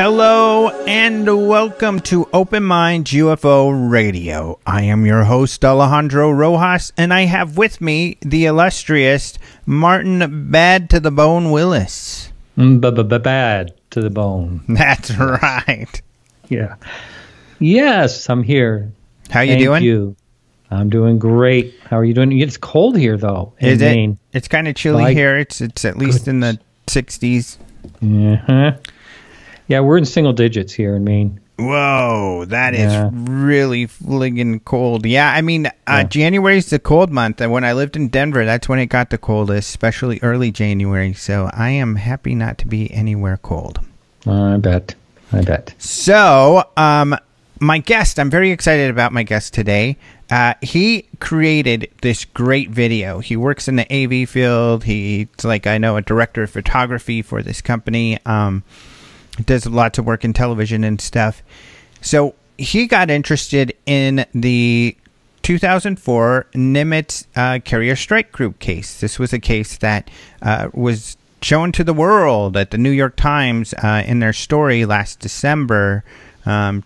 Hello and welcome to Open Minds UFO Radio. I am your host Alejandro Rojas, and I have with me the illustrious Martin Bad to the Bone Willis. Bad to the bone. That's right. Yeah. Yes, I'm here. How you doing? Thank you. I'm doing great. How are you doing? It's cold here though. Is it? It's kind of chilly here. It's at least in the 60s. Uh-huh. Yeah, we're in single digits here in Maine. Whoa, that is really friggin' cold. Yeah, I mean, January's the cold month, and when I lived in Denver, that's when it got the coldest, especially early January, so I am happy not to be anywhere cold. I bet. I bet. So, my guest, I'm very excited about my guest today. He created this great video. He works in the AV field. He's, like, I know, a director of photography for this company. Does lots of work in television and stuff. So he got interested in the 2004 Nimitz carrier strike group case. This was a case that was shown to the world at the New York Times in their story last December,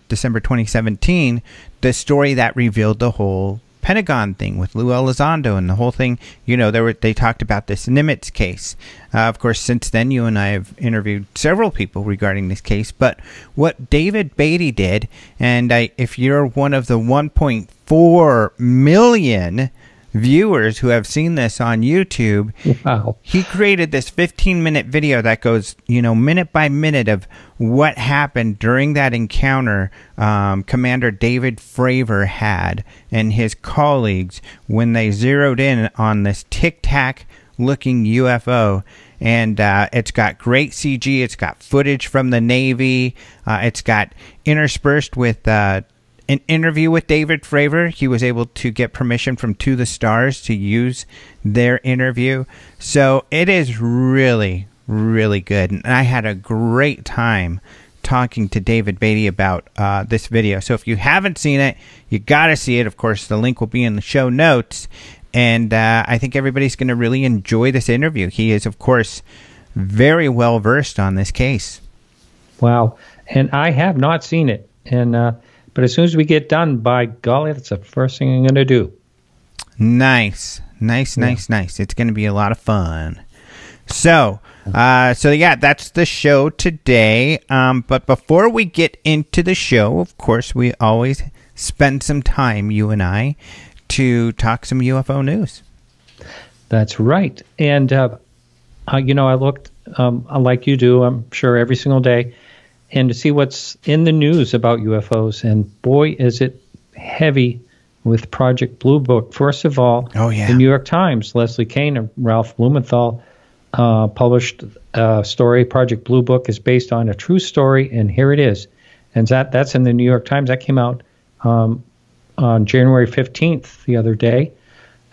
December 2017, the story that revealed the whole Pentagon thing with Lou Elizondo and the whole thing. You know, they talked about this Nimitz case. Of course, since then, you and I have interviewed several people regarding this case. But what David Beaty did, and if you're one of the 1.4 million viewers who have seen this on YouTube, wow, he created this 15-minute video that goes, you know, minute by minute of what happened during that encounter Commander David Fravor had and his colleagues when they zeroed in on this Tic Tac looking UFO. And it's got great CG. It's got footage from the Navy. It's got interspersed with an interview with David Fravor. He was able to get permission from To the Stars to use their interview. So it is really, really good. And I had a great time talking to David Beaty about this video. So if you haven't seen it, you got to see it. Of course, the link will be in the show notes. And I think everybody's going to really enjoy this interview. He is, of course, very well versed on this case. Wow. And I have not seen it. And but as soon as we get done, by golly, that's the first thing I'm going to do. Nice. Nice, nice, nice. It's going to be a lot of fun. So, yeah, that's the show today. But before we get into the show, of course, we always spend some time, you and I, to talk some UFO news. That's right. And, you know, I looked like you do, I'm sure, every single day, and to see what's in the news about UFOs. And boy, is it heavy with Project Blue Book. First of all, the New York Times, Leslie Kane and Ralph Blumenthal published a story. Project Blue Book is based on a true story, and here it is. And that's in the New York Times. That came out on January 15th, the other day.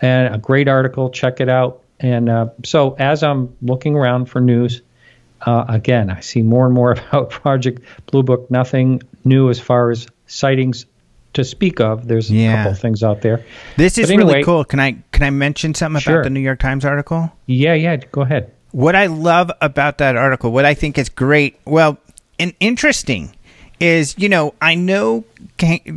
And a great article. Check it out. And so as I'm looking around for news, again, I see more and more about Project Blue Book. Nothing new as far as sightings to speak of. There's a couple of things out there. This is really cool. Can I mention something about the New York Times article? Yeah, yeah. Go ahead. What I love about that article, what I think is great, well, and interesting, is, you know, I know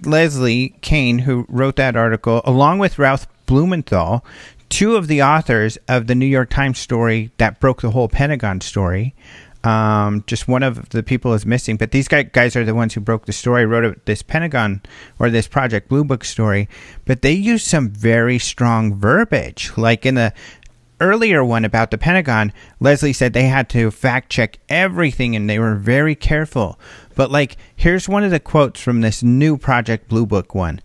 Leslie Kane, who wrote that article, along with Ralph Blumenthal, two of the authors of the New York Times story that broke the whole Pentagon story. Just one of the people is missing, but these guys are the ones who broke the story, wrote this Pentagon or this Project Blue Book story, but they used some very strong verbiage. Like in the earlier one about the Pentagon, Leslie said they had to fact check everything and they were very careful. But like, here's one of the quotes from this new Project Blue Book one.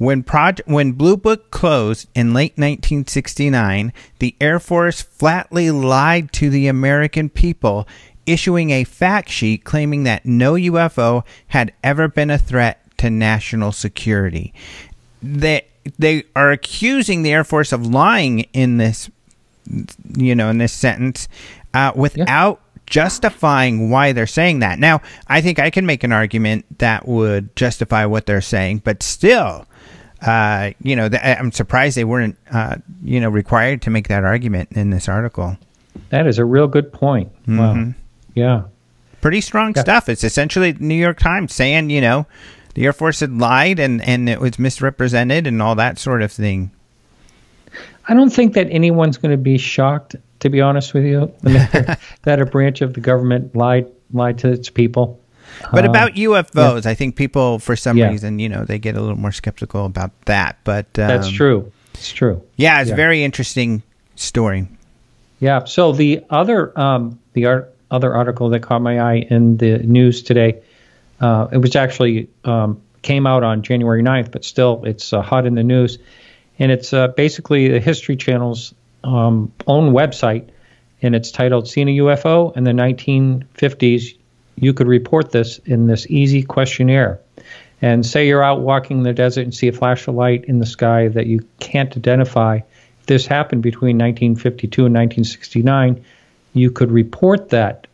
When Blue Book closed in late 1969, the Air Force flatly lied to the American people, issuing a fact sheet claiming that no UFO had ever been a threat to national security. They are accusing the Air Force of lying in this, you know, in this sentence, without justifying why they're saying that. Now, I think I can make an argument that would justify what they're saying, but still, you know, I'm surprised they weren't, you know, required to make that argument in this article. That is a real good point. Mm-hmm. Wow. Yeah. Pretty strong stuff. It's essentially the New York Times saying, you know, the Air Force had lied and it was misrepresented and all that sort of thing. I don't think that anyone's going to be shocked, to be honest with you, that a branch of the government lied to its people. But about UFOs, I think people, for some reason, you know, they get a little more skeptical about that. But that's true. It's true. Yeah, it's a very interesting story. Yeah. So the other article that caught my eye in the news today, it was actually came out on January 9th, but still it's hot in the news. And it's basically the History Channel's own website, and it's titled, Seen a UFO in the 1950s? You could report this in this easy questionnaire. And say you're out walking the desert and see a flash of light in the sky that you can't identify. If this happened between 1952 and 1969, you could report that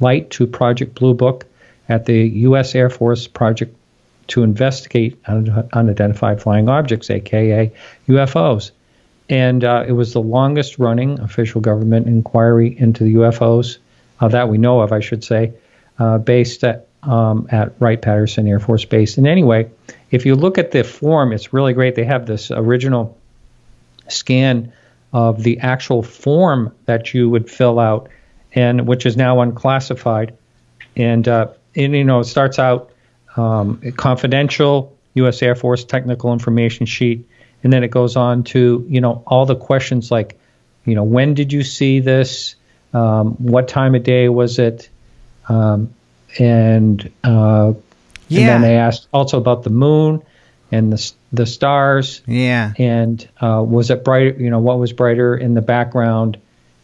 light to Project Blue Book at the U.S. Air Force Project to investigate unidentified flying objects, a.k.a. UFOs. And it was the longest-running official government inquiry into the UFOs that we know of, I should say, based at Wright-Patterson Air Force Base. And anyway, if you look at the form, it's really great. They have this original scan of the actual form that you would fill out, and which is now unclassified. And you know, it starts out confidential U.S. Air Force technical information sheet. And then it goes on to, you know, all the questions like, you know, when did you see this? What time of day was it? And then they asked also about the moon and the stars. Yeah. And was it brighter? You know, what was brighter in the background?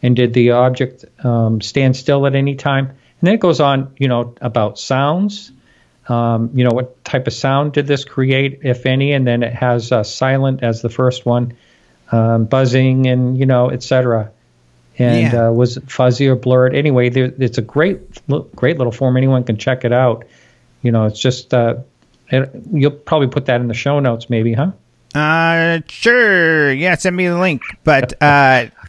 And did the object stand still at any time? And then it goes on, you know, about sounds. You know, what type of sound did this create, if any? And then it has silent as the first one, buzzing and, you know, et cetera. And was it fuzzy or blurred? Anyway, it's a great little form. Anyone can check it out. You know, it's just, you'll probably put that in the show notes maybe, huh? Sure. Yeah, send me the link. But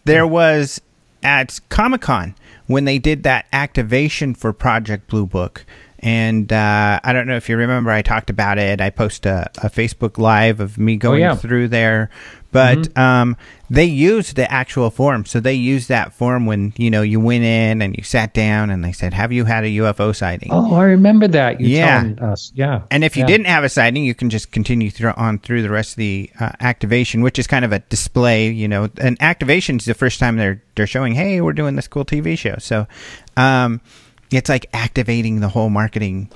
there was, at Comic-Con, when they did that activation for Project Blue Book. And I don't know if you remember, I talked about it. I post a Facebook Live of me going through there. But they used the actual form. So they used that form when, you know, you went in and you sat down and they said, have you had a UFO sighting? Oh, I remember that. You told us. Yeah. And if you didn't have a sighting, you can just continue on through the rest of the activation, which is kind of a display, you know. And activation is the first time they're showing, hey, we're doing this cool TV show. So it's like activating the whole marketing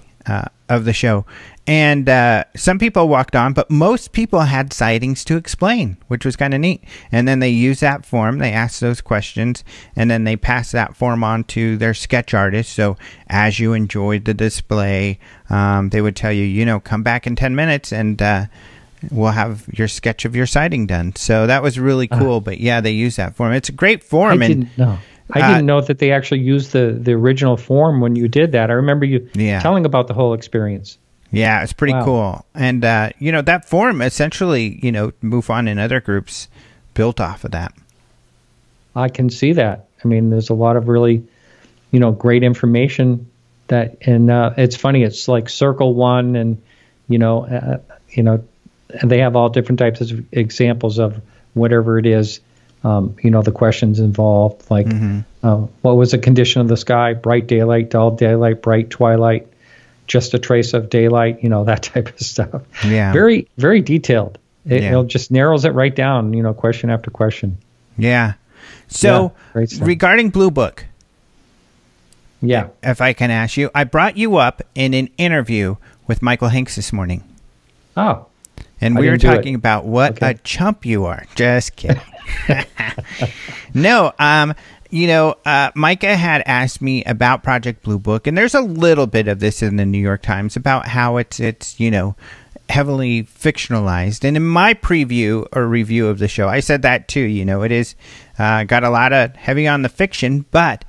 of the show. And some people walked on, but most people had sightings to explain, which was kind of neat. And then they used that form. They asked those questions, and then they passed that form on to their sketch artist. So as you enjoyed the display, they would tell you, you know, come back in 10 minutes and we'll have your sketch of your sighting done. So that was really cool. But, yeah, they used that form. It's a great form. I didn't know that they actually used the original form when you did that. I remember you telling about the whole experience. Yeah, it's pretty cool. And, you know, that form essentially, you know, MUFON and other groups built off of that. I can see that. I mean, there's a lot of really, you know, great information that, and it's funny, it's like Circle One and, you know, they have all different types of examples of whatever it is. You know, the questions involved, like what was the condition of the sky, bright daylight, dull daylight, bright twilight, just a trace of daylight, you know, that type of stuff. Yeah. Very, very detailed. It just narrows it right down, you know, question after question. Yeah. So regarding Blue Book, if I can ask you, I brought you up in an interview with Michael Hanks this morning. Oh, And we were talking about what a chump you are. Just kidding. No, you know, Micah had asked me about Project Blue Book, and there's a little bit of this in the New York Times about how it's you know, heavily fictionalized. And in my preview or review of the show, I said that too. You know, it is got a lot of heavy on the fiction, but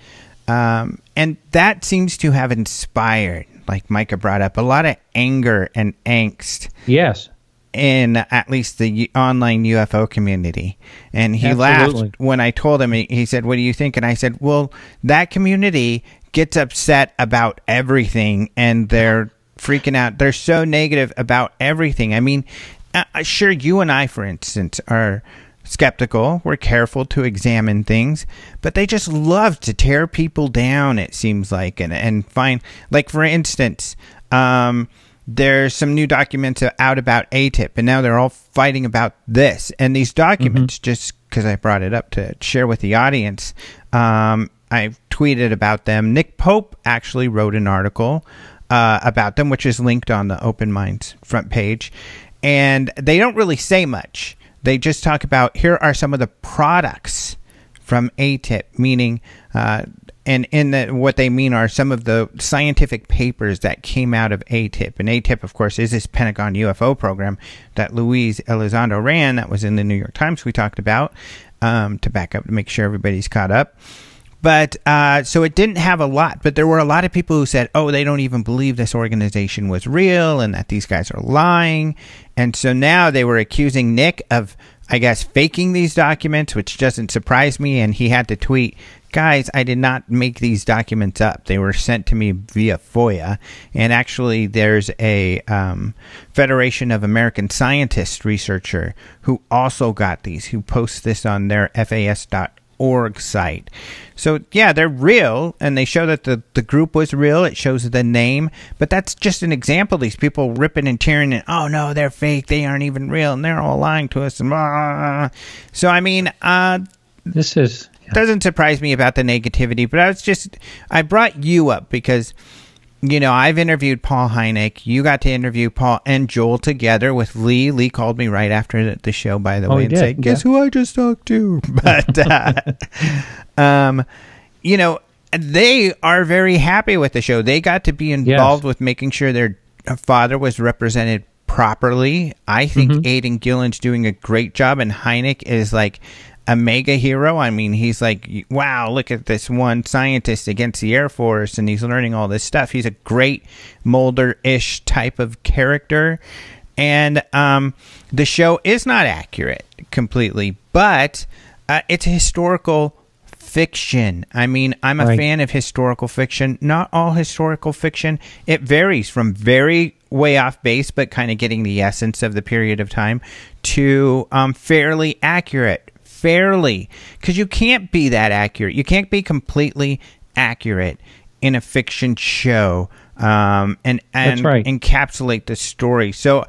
and that seems to have inspired, like Micah brought up, a lot of anger and angst. Yes. In at least the online UFO community. And he laughed when I told him, he said, what do you think? And I said, well, that community gets upset about everything and they're freaking out. They're so negative about everything. I mean, sure, you and I, for instance, are skeptical. We're careful to examine things, but they just love to tear people down, it seems like, and find, like, for instance, there's some new documents out about AATIP, and now they're all fighting about this. And these documents, just because I brought it up to share with the audience, I've tweeted about them. Nick Pope actually wrote an article about them, which is linked on the Open Minds front page. And they don't really say much. They just talk about, here are some of the products from AATIP, meaning... and in the, what they mean are some of the scientific papers that came out of AATIP. And AATIP, of course, is this Pentagon UFO program that Luis Elizondo ran. That was in the New York Times we talked about, to back up, to make sure everybody's caught up. But so it didn't have a lot. But there were a lot of people who said, oh, they don't even believe this organization was real and that these guys are lying. And so now they were accusing Nick of, I guess, faking these documents, which doesn't surprise me. And he had to tweet, guys, I did not make these documents up. They were sent to me via FOIA. And actually, there's a Federation of American Scientists researcher who also got these, who posts this on their FAS.org site. So, yeah, they're real, and they show that the group was real. It shows the name. But that's just an example. These people ripping and tearing, and, oh, no, they're fake. They aren't even real, and they're all lying to us. And blah. So, I mean, this is... Doesn't surprise me about the negativity, but I was just, I brought you up because, you know, I've interviewed Paul Hynek. You got to interview Paul and Joel together with Lee. Lee called me right after the show, by the way, and said, guess who I just talked to? But, you know, they are very happy with the show. They got to be involved with making sure their father was represented properly. I think Aidan Gillen's doing a great job, and Hynek is like a mega hero. I mean, he's like, wow, look at this one scientist against the Air Force, and he's learning all this stuff. He's a great Mulder-ish type of character. And the show is not accurate completely, but it's historical fiction. I mean, I'm a fan of historical fiction. Not all historical fiction. It varies from very way off base, but kind of getting the essence of the period of time, to fairly accurate. Fairly, because you can't be that accurate. You can't be completely accurate in a fiction show and encapsulate the story. So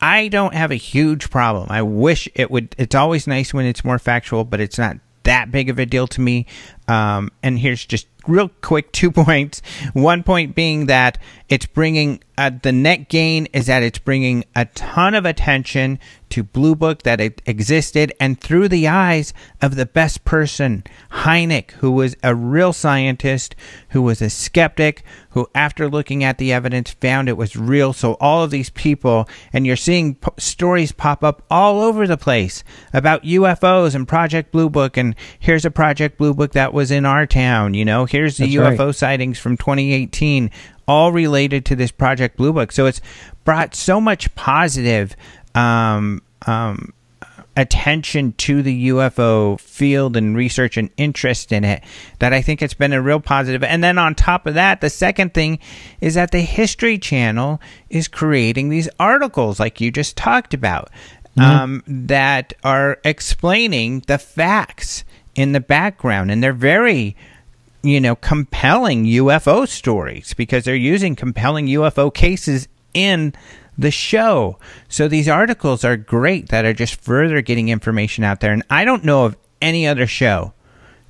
I don't have a huge problem. I wish it would. It's always nice when it's more factual, but it's not that big of a deal to me. And here's just real quick 2 points. One point being that it's bringing the net gain is that it's bringing a ton of attention to Blue Book, that it existed, and through the eyes of the best person, Hynek, who was a real scientist, who was a skeptic, who after looking at the evidence found it was real. So all of these people, and you're seeing stories pop up all over the place about UFOs and Project Blue Book, and here's a Project Blue Book that was in our town, you know, here's the UFO sightings from 2018, all related to this Project Blue Book. So it's brought so much positive attention to the UFO field and research and interest in it that I think it's been a real positive. And then on top of that, the second thing is that the History Channel is creating these articles like you just talked about that are explaining the facts in the background, and they're very, you know, compelling UFO stories because they're using compelling UFO cases in the show. So these articles are great that are just further getting information out there. And I don't know of any other show.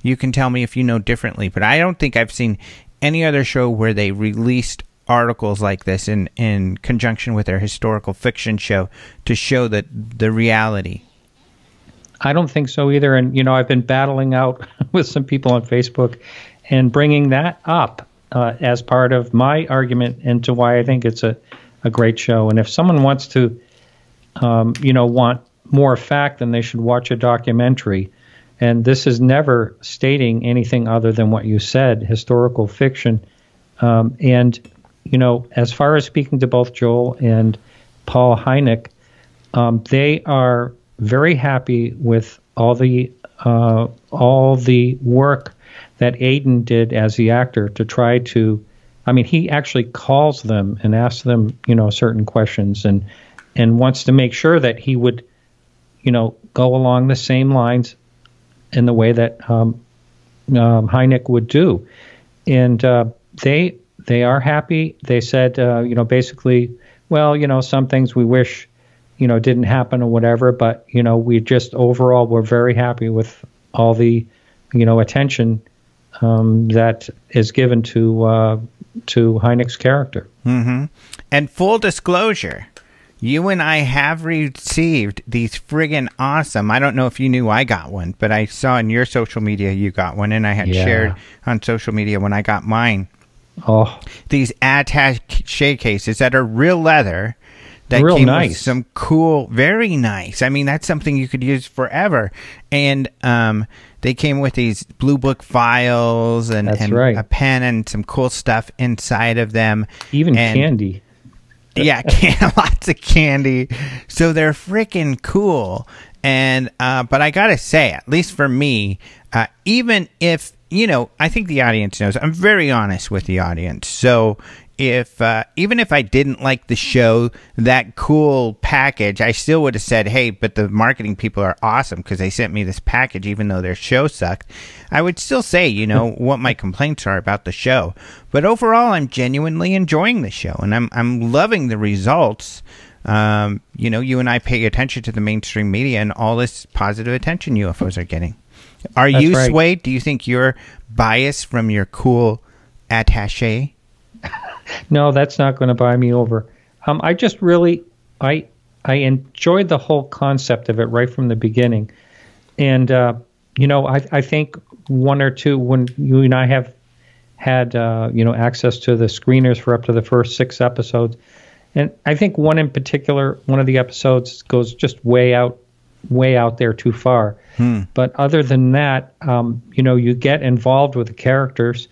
You can tell me if you know differently, but I don't think I've seen any other show where they released articles like this in conjunction with their historical fiction show to show that the reality. I don't think so either. And, you know, I've been battling out with some people on Facebook and bringing that up as part of my argument into why I think it's a great show. And if someone wants to, you know, want more fact, then they should watch a documentary. And this is never stating anything other than what you said, historical fiction. And, you know, as far as speaking to both Joel and Paul Hynek, they are very happy with all the work that Aiden did as the actor to try to, I mean, he actually calls them and asks them, you know, certain questions and wants to make sure that he would, you know, go along the same lines in the way that Hynek would do. And they are happy. They said, you know, basically, well, you know, some things we wish, you know, didn't happen or whatever, but, you know, we just overall were very happy with all the, you know, attention that is given to Hynek's character. Mm-hmm. And full disclosure, you and I have received these friggin' awesome, I don't know if you knew I got one, but I saw in your social media you got one, and I had shared on social media when I got mine. Oh, these attaché cases that are real leather. That real came nice. With some cool, very nice. I mean, that's something you could use forever. And they came with these Blue Book files and right. a pen and some cool stuff inside of them. Even candy. Yeah, lots of candy. So they're freaking cool. And but I gotta say, at least for me, even if, you know, I think the audience knows, I'm very honest with the audience. So if even if I didn't like the show, that cool package, I still would have said, hey, but the marketing people are awesome because they sent me this package even though their show sucked. I would still say, you know, what my complaints are about the show. But overall, I'm genuinely enjoying the show, and I'm loving the results. You know, you and I pay attention to the mainstream media and all this positive attention UFOs are getting. Are That's you right. swayed? Do you think you're biased from your cool attaché? No, that's not going to buy me over. I just really, I enjoyed the whole concept of it right from the beginning. And, you know, I think one or two, when you and I have had, you know, access to the screeners for up to the first 6 episodes, and I think one in particular, one of the episodes goes just way out there too far. Hmm. But other than that, you know, you get involved with the characters,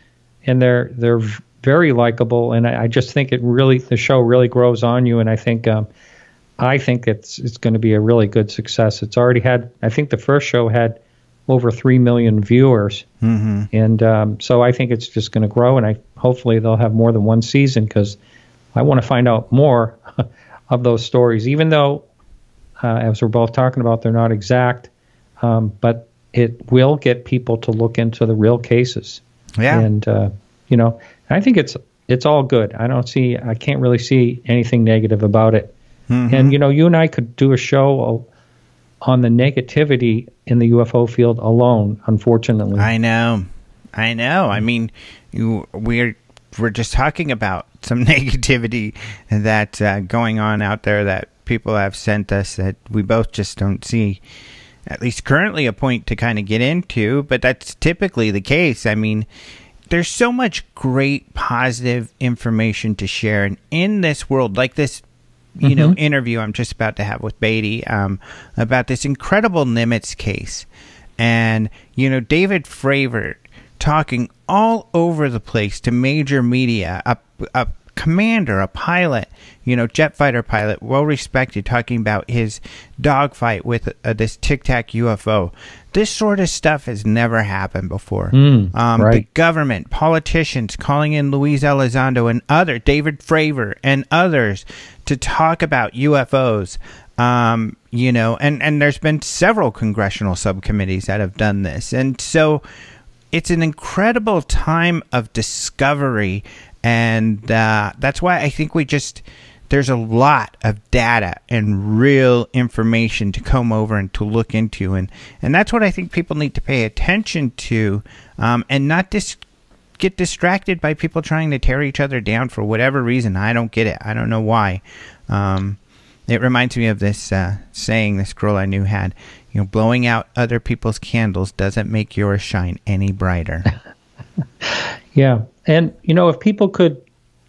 and they're very likable, and I just think it really, the show really grows on you, and I think it's going to be a really good success. It's already had, I think the first show had over 3 million viewers, mm-hmm. and so I think it's just going to grow, and hopefully they'll have more than one season, because I want to find out more of those stories, even though, as we're both talking about, they're not exact, but it will get people to look into the real cases. Yeah, and you know, I think it's all good. I can't really see anything negative about it. Mm-hmm. And, you know, you and I could do a show on the negativity in the UFO field alone, unfortunately. I know. I mean, we're just talking about some negativity that's going on out there that people have sent us that we both just don't see, at least currently, a point to kind of get into. But that's typically the case. I mean, there's so much great positive information to share, and in this world, like this, you know, interview I'm just about to have with Beaty about this incredible Nimitz case, and, you know, David Fravor talking all over the place to major media, a commander, a pilot, you know, jet fighter pilot, well respected, talking about his dogfight with this Tic Tac UFO. This sort of stuff has never happened before. Right. The government, politicians calling in Luis Elizondo and David Fravor and others to talk about UFOs. You know, and there's been several congressional subcommittees that have done this. And so it's an incredible time of discovery. And that's why I think there's a lot of data and real information to comb over and to look into. And that's what I think people need to pay attention to, and not get distracted by people trying to tear each other down for whatever reason. I don't get it. I don't know why. It reminds me of this saying this girl I knew had, you know, blowing out other people's candles doesn't make yours shine any brighter. Yeah. And, you know, if people could,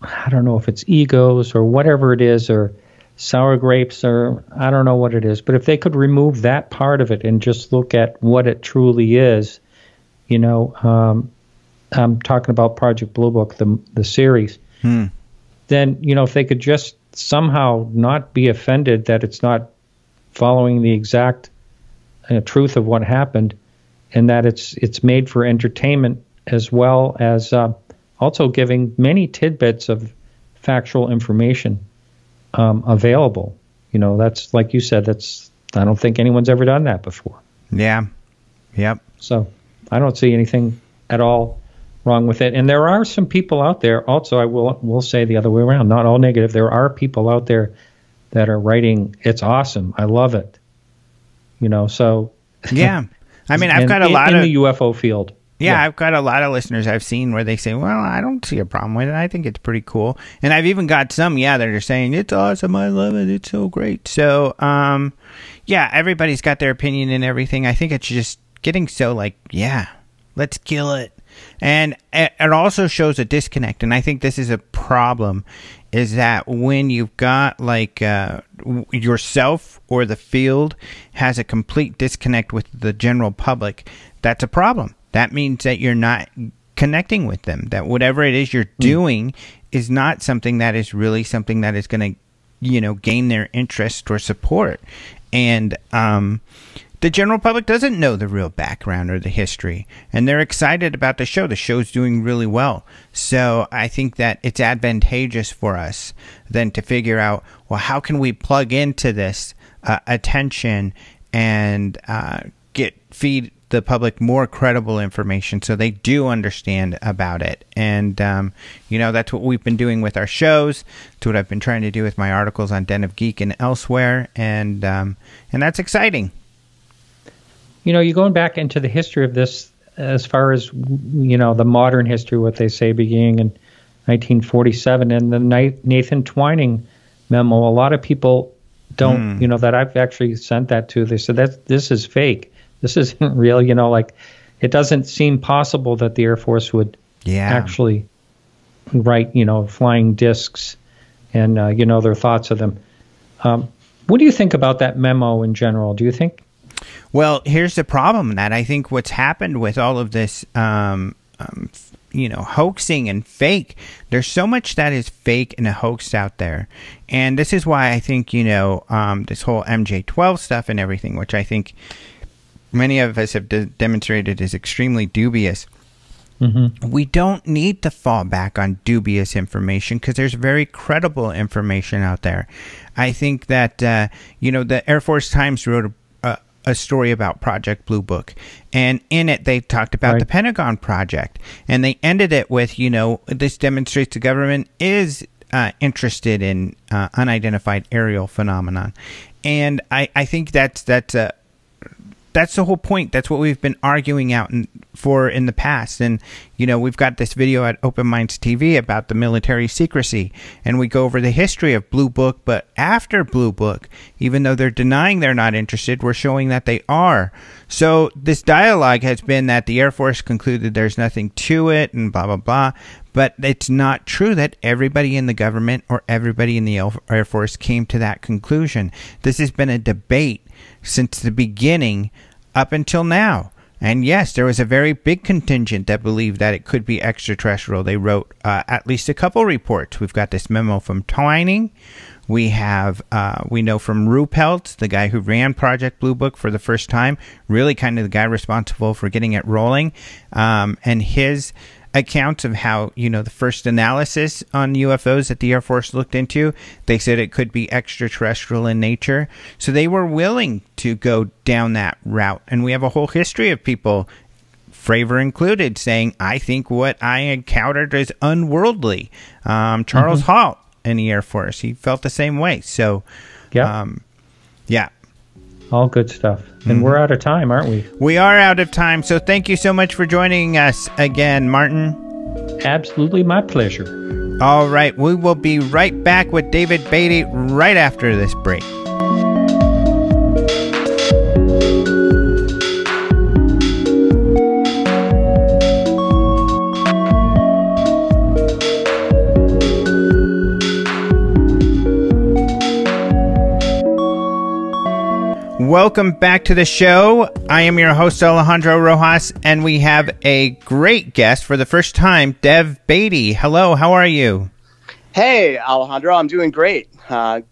I don't know if it's egos or whatever it is, or sour grapes, or I don't know what it is, but if they could remove that part of it and just look at what it truly is, you know, I'm talking about Project Blue Book, the series, then, you know, if they could just somehow not be offended that it's not following the exact truth of what happened, and that it's made for entertainment as well as also giving many tidbits of factual information available. You know, that's, like you said, that's, I don't think anyone's ever done that before. Yeah. Yep. So I don't see anything at all wrong with it. And there are some people out there also, I will say the other way around, not all negative. There are people out there that are writing, it's awesome, I love it. You know, so. Yeah. I mean, I've got a lot of. In the UFO field. Yeah, yeah, I've got a lot of listeners I've seen where they say, well, I don't see a problem with it, I think it's pretty cool. And I've even got some, yeah, that are saying, it's awesome, I love it, it's so great. So, yeah, everybody's got their opinion and everything. I think it's just getting so, like, yeah, let's kill it. And it also shows a disconnect, and I think this is a problem, is that when you've got, like, yourself or the field has a complete disconnect with the general public, that's a problem. That means that you're not connecting with them, that whatever it is you're doing is not something that is really something that is going to, you know, gain their interest or support. And the general public doesn't know the real background or the history, and they're excited about the show. The show's doing really well. So I think that it's advantageous for us then to figure out, well, how can we plug into this attention and feed the public more credible information so they do understand about it. And, you know, that's what we've been doing with our shows. It's what I've been trying to do with my articles on Den of Geek and elsewhere. And that's exciting. You know, you're going back into the history of this as far as, you know, the modern history, what they say beginning in 1947 and the Nathan Twining memo. A lot of people don't, you know, that I've actually sent that to. They said that this is fake. This isn't real, you know, like it doesn't seem possible that the Air Force would actually write, you know, flying discs and, you know, their thoughts of them. What do you think about that memo in general? Do you think? Well, here's the problem that I think what's happened with all of this, you know, hoaxing and fake, there's so much that is fake and a hoax out there. And this is why I think, you know, this whole MJ-12 stuff and everything, which I think many of us have demonstrated is extremely dubious. We don't need to fall back on dubious information because there's very credible information out there. I think that, you know, the Air Force Times wrote a story about Project Blue Book, and in it they talked about the Pentagon project, and they ended it with, you know, this demonstrates the government is interested in unidentified aerial phenomenon. And I think that's the whole point. That's what we've been arguing out for in the past. And, you know, we've got this video at Open Minds TV about the military secrecy, and we go over the history of Blue Book. But after Blue Book, even though they're denying they're not interested, we're showing that they are. So this dialogue has been that the Air Force concluded there's nothing to it and blah, blah, blah. But it's not true that everybody in the government or everybody in the Air Force came to that conclusion. This has been a debate since the beginning up until now. And yes, there was a very big contingent that believed that it could be extraterrestrial. They wrote at least a couple reports. We've got this memo from Twining. We have, we know from Ruppelt, the guy who ran Project Blue Book for the first time, really kind of the guy responsible for getting it rolling, and his accounts of how, you know, the first analysis on UFOs that the Air Force looked into, they said it could be extraterrestrial in nature. So they were willing to go down that route. And we have a whole history of people, Fravor included, saying, I think what I encountered is unworldly. Charles Halt in the Air Force, he felt the same way. So, yeah. All good stuff. And we're out of time, aren't we? We are out of time. So thank you so much for joining us again, Martin. absolutely my pleasure. All right, we will be right back with David Beaty right after this break. Welcome back to the show. I am your host, Alejandro Rojas, and we have a great guest for the first time, David Beaty. Hello, how are you? Hey, Alejandro, I'm doing great.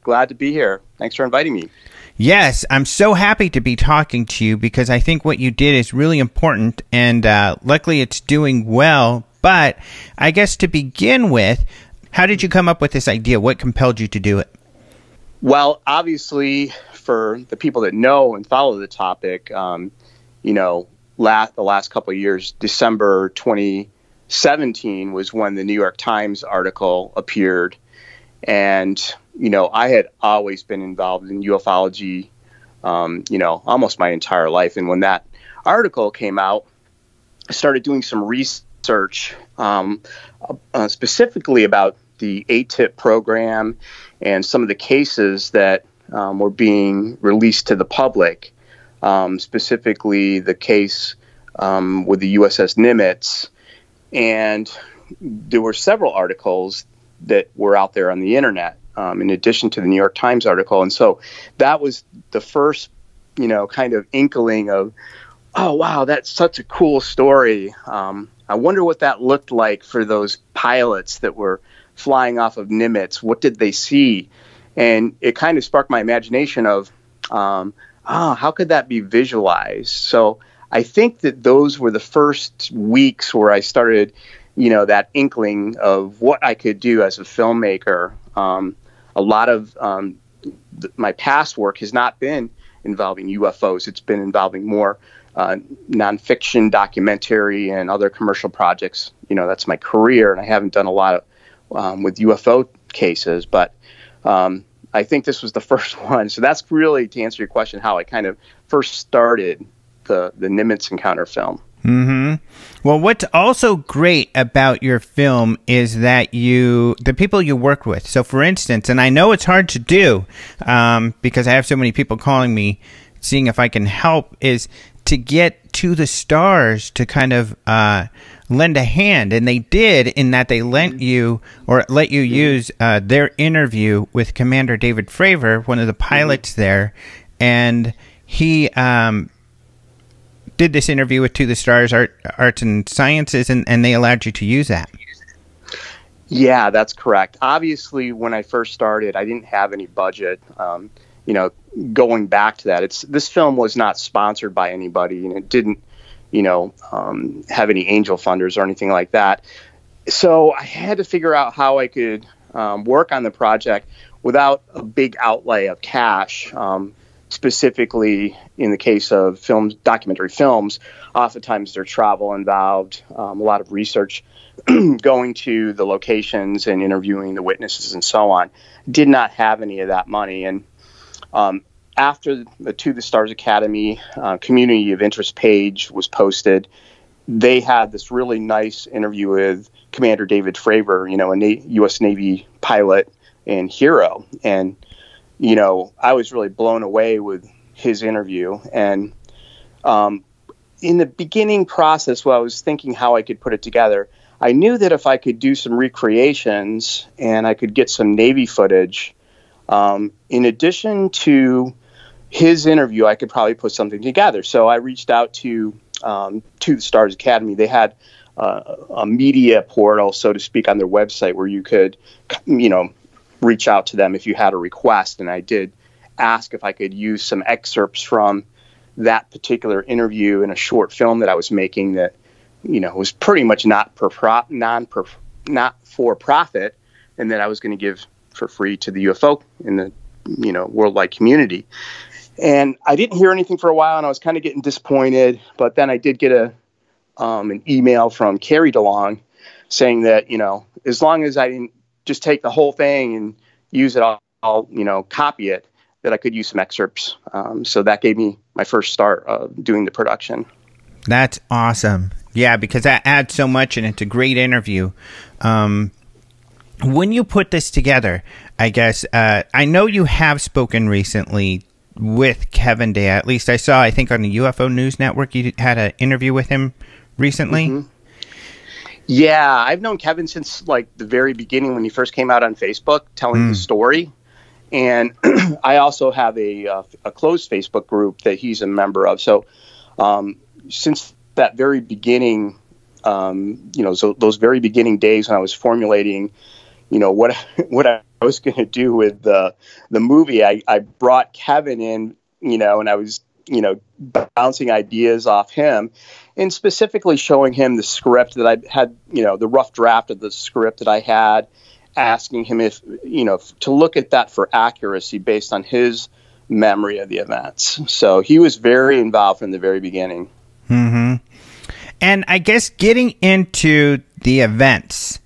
Glad to be here. Thanks for inviting me. Yes, I'm so happy to be talking to you because I think what you did is really important, and luckily it's doing well. But I guess to begin with, how did you come up with this idea? What compelled you to do it? Well, obviously, for the people that know and follow the topic, you know, the last couple of years, December 2017 was when the New York Times article appeared. And, you know, I had always been involved in ufology, you know, almost my entire life. And when that article came out, I started doing some research specifically about the AATIP program and some of the cases that were being released to the public, specifically the case with the USS Nimitz. And there were several articles that were out there on the internet, in addition to the New York Times article. And so that was the first, you know, kind of inkling of, oh, wow, that's such a cool story. I wonder what that looked like for those pilots that were flying off of Nimitz. What did they see? And it kind of sparked my imagination of, how could that be visualized? So I think that those were the first weeks where I started, you know, that inkling of what I could do as a filmmaker. A lot of my past work has not been involving UFOs. It's been involving more nonfiction, documentary, and other commercial projects. You know, that's my career, and I haven't done a lot of with UFO cases, but I think this was the first one. So that's really, to answer your question, how I kind of first started the Nimitz encounter film. Mm-hmm. Well, what's also great about your film is that the people you work with. So, for instance, and I know it's hard to do because I have so many people calling me, seeing if I can help, is to get To the Stars to kind of lend a hand, and they did, in that they let you use their interview with Commander David Fravor, one of the pilots there, and he did this interview with To the Stars Arts and Sciences, and they allowed you to use that. Yeah, that's correct. Obviously, when I first started, I didn't have any budget. You know, going back to that, this film was not sponsored by anybody, and it didn't, you know, have any angel funders or anything like that. So I had to figure out how I could work on the project without a big outlay of cash. Specifically, in the case of films, documentary films, oftentimes there's travel involved, a lot of research going to the locations and interviewing the witnesses and so on. Did not have any of that money. And after the To the Stars Academy Community of Interest page was posted, they had this really nice interview with Commander David Fravor, you know, a U.S. Navy pilot and hero. And, you know, I was really blown away with his interview. And in the beginning process, while I was thinking how I could put it together, I knew that if I could do some recreations and I could get some Navy footage, in addition to his interview, I could probably put something together. So I reached out to the Stars Academy. They had a media portal, so to speak, on their website where you could, you know, reach out to them if you had a request. And I did ask if I could use some excerpts from that particular interview in a short film that I was making that, you know, was pretty much not for profit, and that I was going to give for free to the UFO in the, you know, worldwide community. And I didn't hear anything for a while, and I was kind of getting disappointed. But then I did get an email from Carrie DeLong saying that, you know, as long as I didn't just take the whole thing and use it all, you know, copy it, that I could use some excerpts. So that gave me my first start of doing the production. That's awesome. Yeah, because that adds so much, and it's a great interview. When you put this together, I guess, I know you have spoken recently with Kevin Day. At least I saw, I think on the UFO News Network, you had an interview with him recently. Mm-hmm. Yeah, I've known Kevin since like the very beginning when he first came out on Facebook telling the story. And I also have a closed Facebook group that he's a member of. So since that very beginning, you know, so those very beginning days when I was formulating, you know, what I was going to do with the movie, I brought Kevin in, you know, and I was, you know, bouncing ideas off him and specifically showing him the script that I had, you know, the rough draft of the script that I had, asking him if, you know, to look at that for accuracy based on his memory of the events. So he was very involved from the very beginning. Mm-hmm. And I guess getting into the events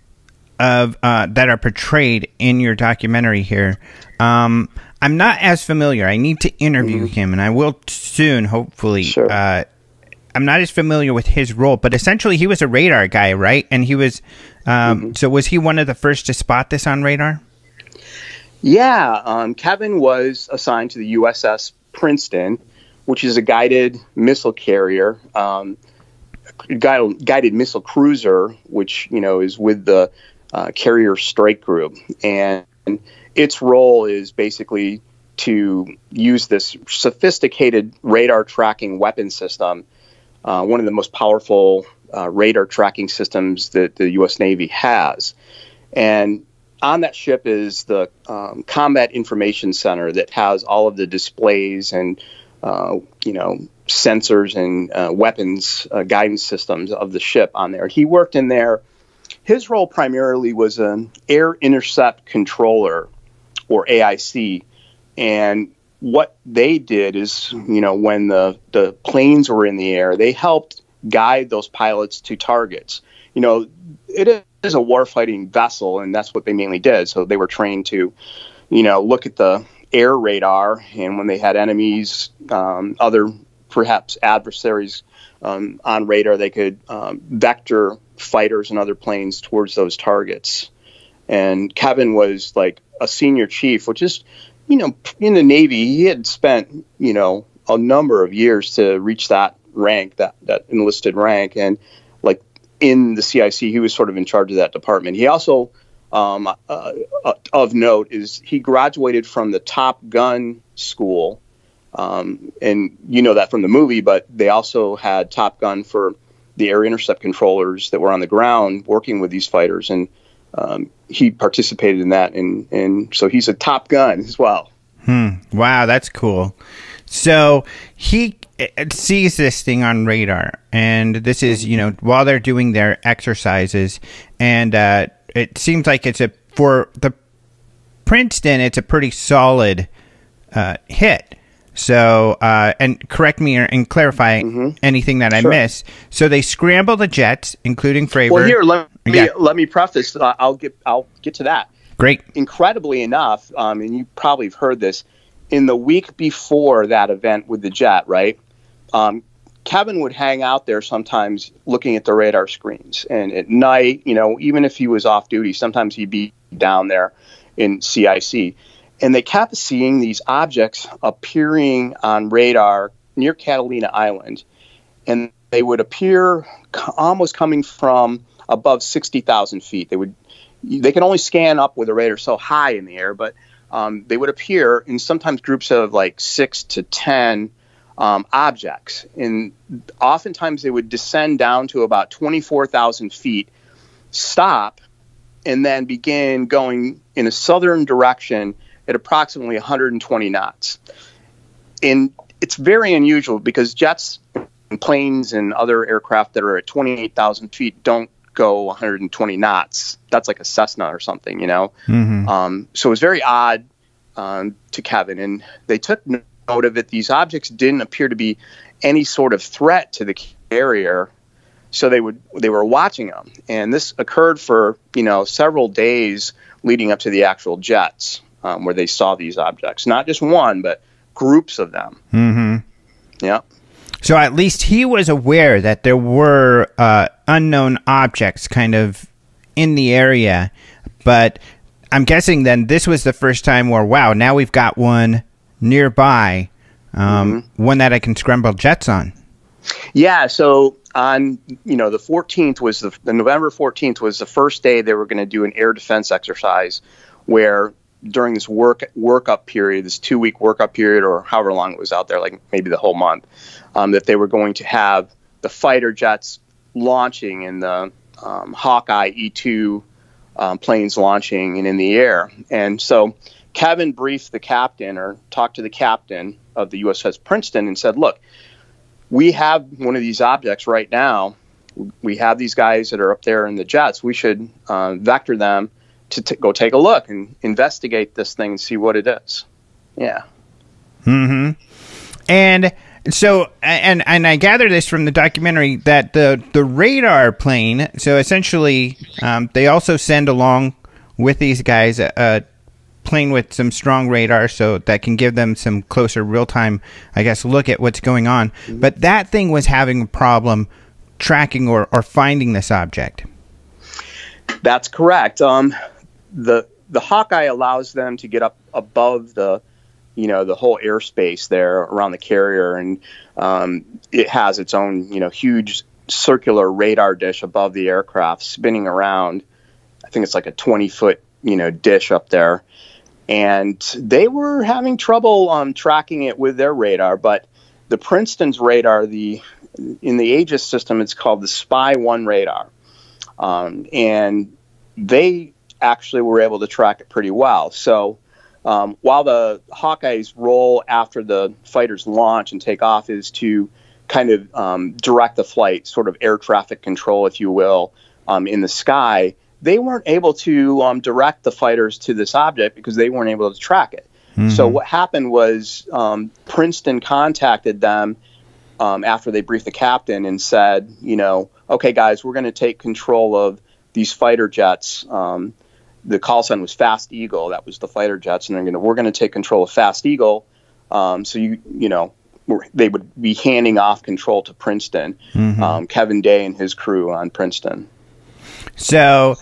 of that are portrayed in your documentary here, I'm not as familiar. I need to interview him, and I will soon, hopefully. Sure. I'm not as familiar with his role, but essentially he was a radar guy, right? And he was, so was he one of the first to spot this on radar? Yeah. Kevin was assigned to the USS Princeton, which is a guided missile carrier, guided missile cruiser, which, you know, is with the carrier strike group. And its role is basically to use this sophisticated radar tracking weapon system, one of the most powerful radar tracking systems that the U.S. Navy has. And on that ship is the Combat Information Center that has all of the displays and, you know, sensors and weapons guidance systems of the ship on there. He worked in there. His role primarily was an air intercept controller, or AIC, and what they did is, you know, when the planes were in the air, they helped guide those pilots to targets. You know, it is a warfighting vessel, and that's what they mainly did. So they were trained to, you know, look at the air radar, and when they had enemies, other perhaps adversaries on radar, they could vector fighters and other planes towards those targets. And Kevin was like a senior chief, which is, you know, in the Navy, he had spent, you know, a number of years to reach that rank, that enlisted rank. And like in the CIC, he was sort of in charge of that department. He also, of note, is he graduated from the Top Gun school. And you know that from the movie, but they also had Top Gun for the air intercept controllers that were on the ground working with these fighters. And he participated in that, and so he's a Top Gun as well. Wow, that's cool. So he sees this thing on radar, and this is, you know, while they're doing their exercises, and it seems like it's for the Princeton, it's a pretty solid hit. So, and correct me and clarify anything that I miss. So they scramble the jets, including Fravor. Well, here, let me preface. I'll get to that. Great. Incredibly enough, and you probably have heard this, in the week before that event with the jet, right? Kevin would hang out there sometimes looking at the radar screens. And at night, you know, even if he was off duty, sometimes he'd be down there in CIC. And they kept seeing these objects appearing on radar near Catalina Island. And they would appear almost coming from above 60,000 feet. They can only scan up with a radar so high in the air, but they would appear in sometimes groups of like 6 to 10 objects. And oftentimes they would descend down to about 24,000 feet, stop, and then begin going in a southern direction at approximately 120 knots. And it's very unusual because jets and planes and other aircraft that are at 28,000 feet don't go 120 knots. That's like a Cessna or something, you know? So it was very odd to Kevin. And they took note of it. These objects didn't appear to be any sort of threat to the carrier. So they were watching them. And this occurred for, you know, several days leading up to the actual jets. Where they saw these objects, not just one, but groups of them. Yeah. So at least he was aware that there were unknown objects kind of in the area. But I'm guessing then this was the first time where, wow, now we've got one nearby, one that I can scramble jets on. Yeah, so on, you know, the 14th was the November 14th was the first day they were going to do an air defense exercise where during this workup period, this 2-week workup period or however long it was out there, like maybe the whole month, that they were going to have the fighter jets launching and the Hawkeye E2 planes launching and in the air. And so Kevin briefed the captain or talked to the captain of the USS Princeton and said, look, we have one of these objects right now. We have these guys that are up there in the jets. We should vector them to go take a look and investigate this thing and see what it is. Yeah. And so, and I gather this from the documentary that the radar plane, so essentially they also send along with these guys a plane with some strong radar so that can give them some closer real-time, I guess, look at what's going on. But that thing was having a problem tracking or finding this object. That's correct. The Hawkeye allows them to get up above the, you know, the whole airspace there around the carrier, and it has its own, you know, huge circular radar dish above the aircraft spinning around. I think it's like a 20-foot, you know, dish up there. And they were having trouble tracking it with their radar, but the Princeton's radar, in the Aegis system, it's called the Spy-1 radar, and they actually were able to track it pretty well. So while the Hawkeye's role after the fighters launch and take off is to kind of direct the flight, sort of air traffic control, if you will, in the sky, they weren't able to direct the fighters to this object because they weren't able to track it. So what happened was Princeton contacted them after they briefed the captain and said, you know, okay, guys, we're going to take control of these fighter jets. The call sign was Fast Eagle. That was the fighter jets. And we're going to take control of Fast Eagle. So, you know, they would be handing off control to Princeton, Kevin Day and his crew on Princeton. So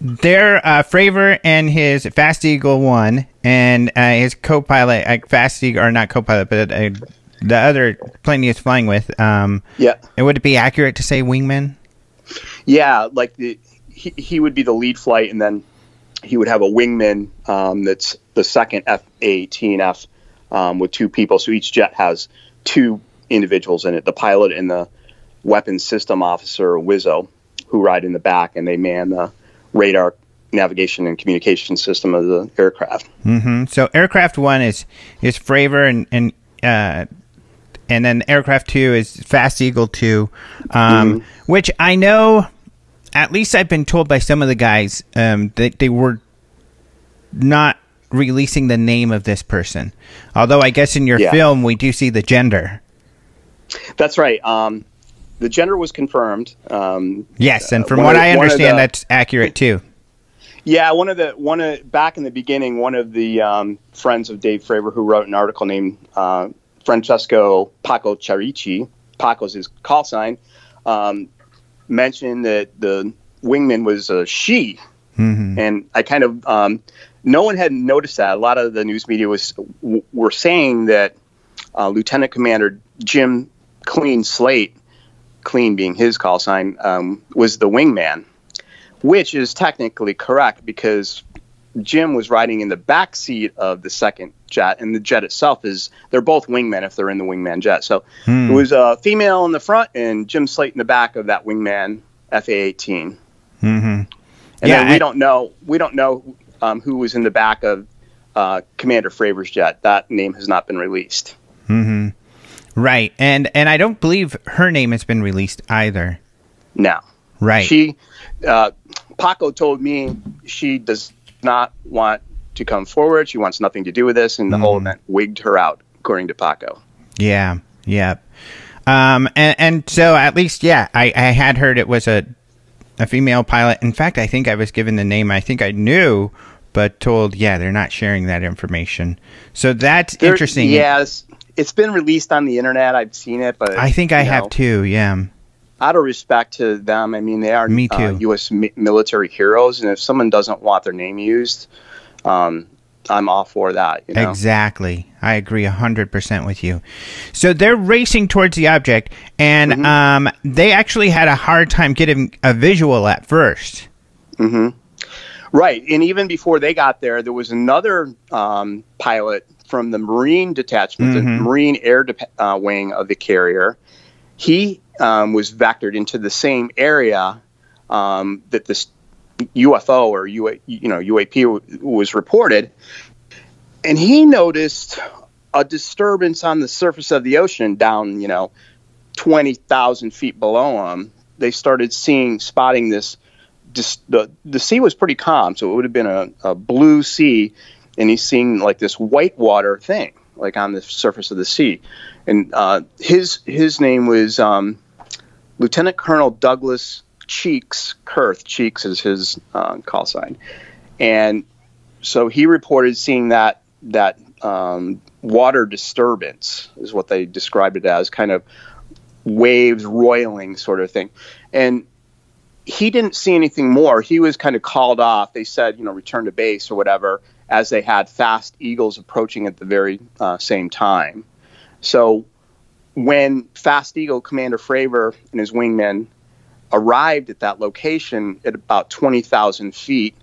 they're Fravor and his Fast Eagle 1 and his co-pilot, Fast Eagle, or not co-pilot, but the other plane he was flying with. Yeah. And would it be accurate to say wingman? Yeah, like he would be the lead flight, and then he would have a wingman that's the second F-18F with two people. So each jet has two individuals in it, the pilot and the weapons system officer, Wizzo, who ride in the back, and they man the radar navigation and communication system of the aircraft. So aircraft 1 is Fravor, and then aircraft 2 is Fast Eagle 2, which I know, at least I've been told by some of the guys, that they were not releasing the name of this person. Although I guess in your film we do see the gender. That's right. The gender was confirmed. Yes, and from what I understand, that's accurate too. Yeah, back in the beginning, one of the friends of Dave Fravor who wrote an article named Francesco Paco Chierici, Paco's his call sign, mentioned that the wingman was a she, and I kind of no one had noticed that. A lot of the news media were saying that Lieutenant Commander Jim Clean Slate, Clean being his call sign, was the wingman, which is technically correct because Jim was riding in the back seat of the second jet, and the jet itself is, they're both wingmen if they're in the wingman jet. So it was a female in the front and Jim Slate in the back of that wingman FA-18. And then we don't know who was in the back of Commander Fravor's jet. That name has not been released. Right, and I don't believe her name has been released either. No. Right. She, Paco told me she does not want to come forward. She wants nothing to do with this, and the whole event wigged her out, according to Paco. Yeah, yeah. And so at least, yeah, I had heard it was a female pilot. In fact, I think I was given the name. I think I knew, but told, yeah, they're not sharing that information. So that's interesting. Yes. It's been released on the internet. I've seen it, but I think I have too. Yeah. Out of respect to them, I mean, they are U.S. military heroes, and if someone doesn't want their name used, I'm all for that. You know? Exactly. I agree 100% with you. So they're racing towards the object, and they actually had a hard time getting a visual at first. Mm-hmm. Right, and even before they got there, there was another pilot from the Marine detachment, the Marine Air Wing of the carrier. He was vectored into the same area that this UFO or UAP was reported, and he noticed a disturbance on the surface of the ocean down, 20,000 feet below him. They started spotting this. The sea was pretty calm, so it would have been a blue sea, and he's seeing like this white water thing, like on the surface of the sea. And his name was Lieutenant Colonel Douglas Cheeks Kurth. Cheeks is his call sign. And so he reported seeing that water disturbance is what they described it as, kind of waves roiling sort of thing. And he didn't see anything more. He was kind of called off. They said, return to base or whatever, as they had fast eagles approaching at the very same time. So when Fast Eagle Commander Fravor and his wingmen arrived at that location at about 20,000 feet,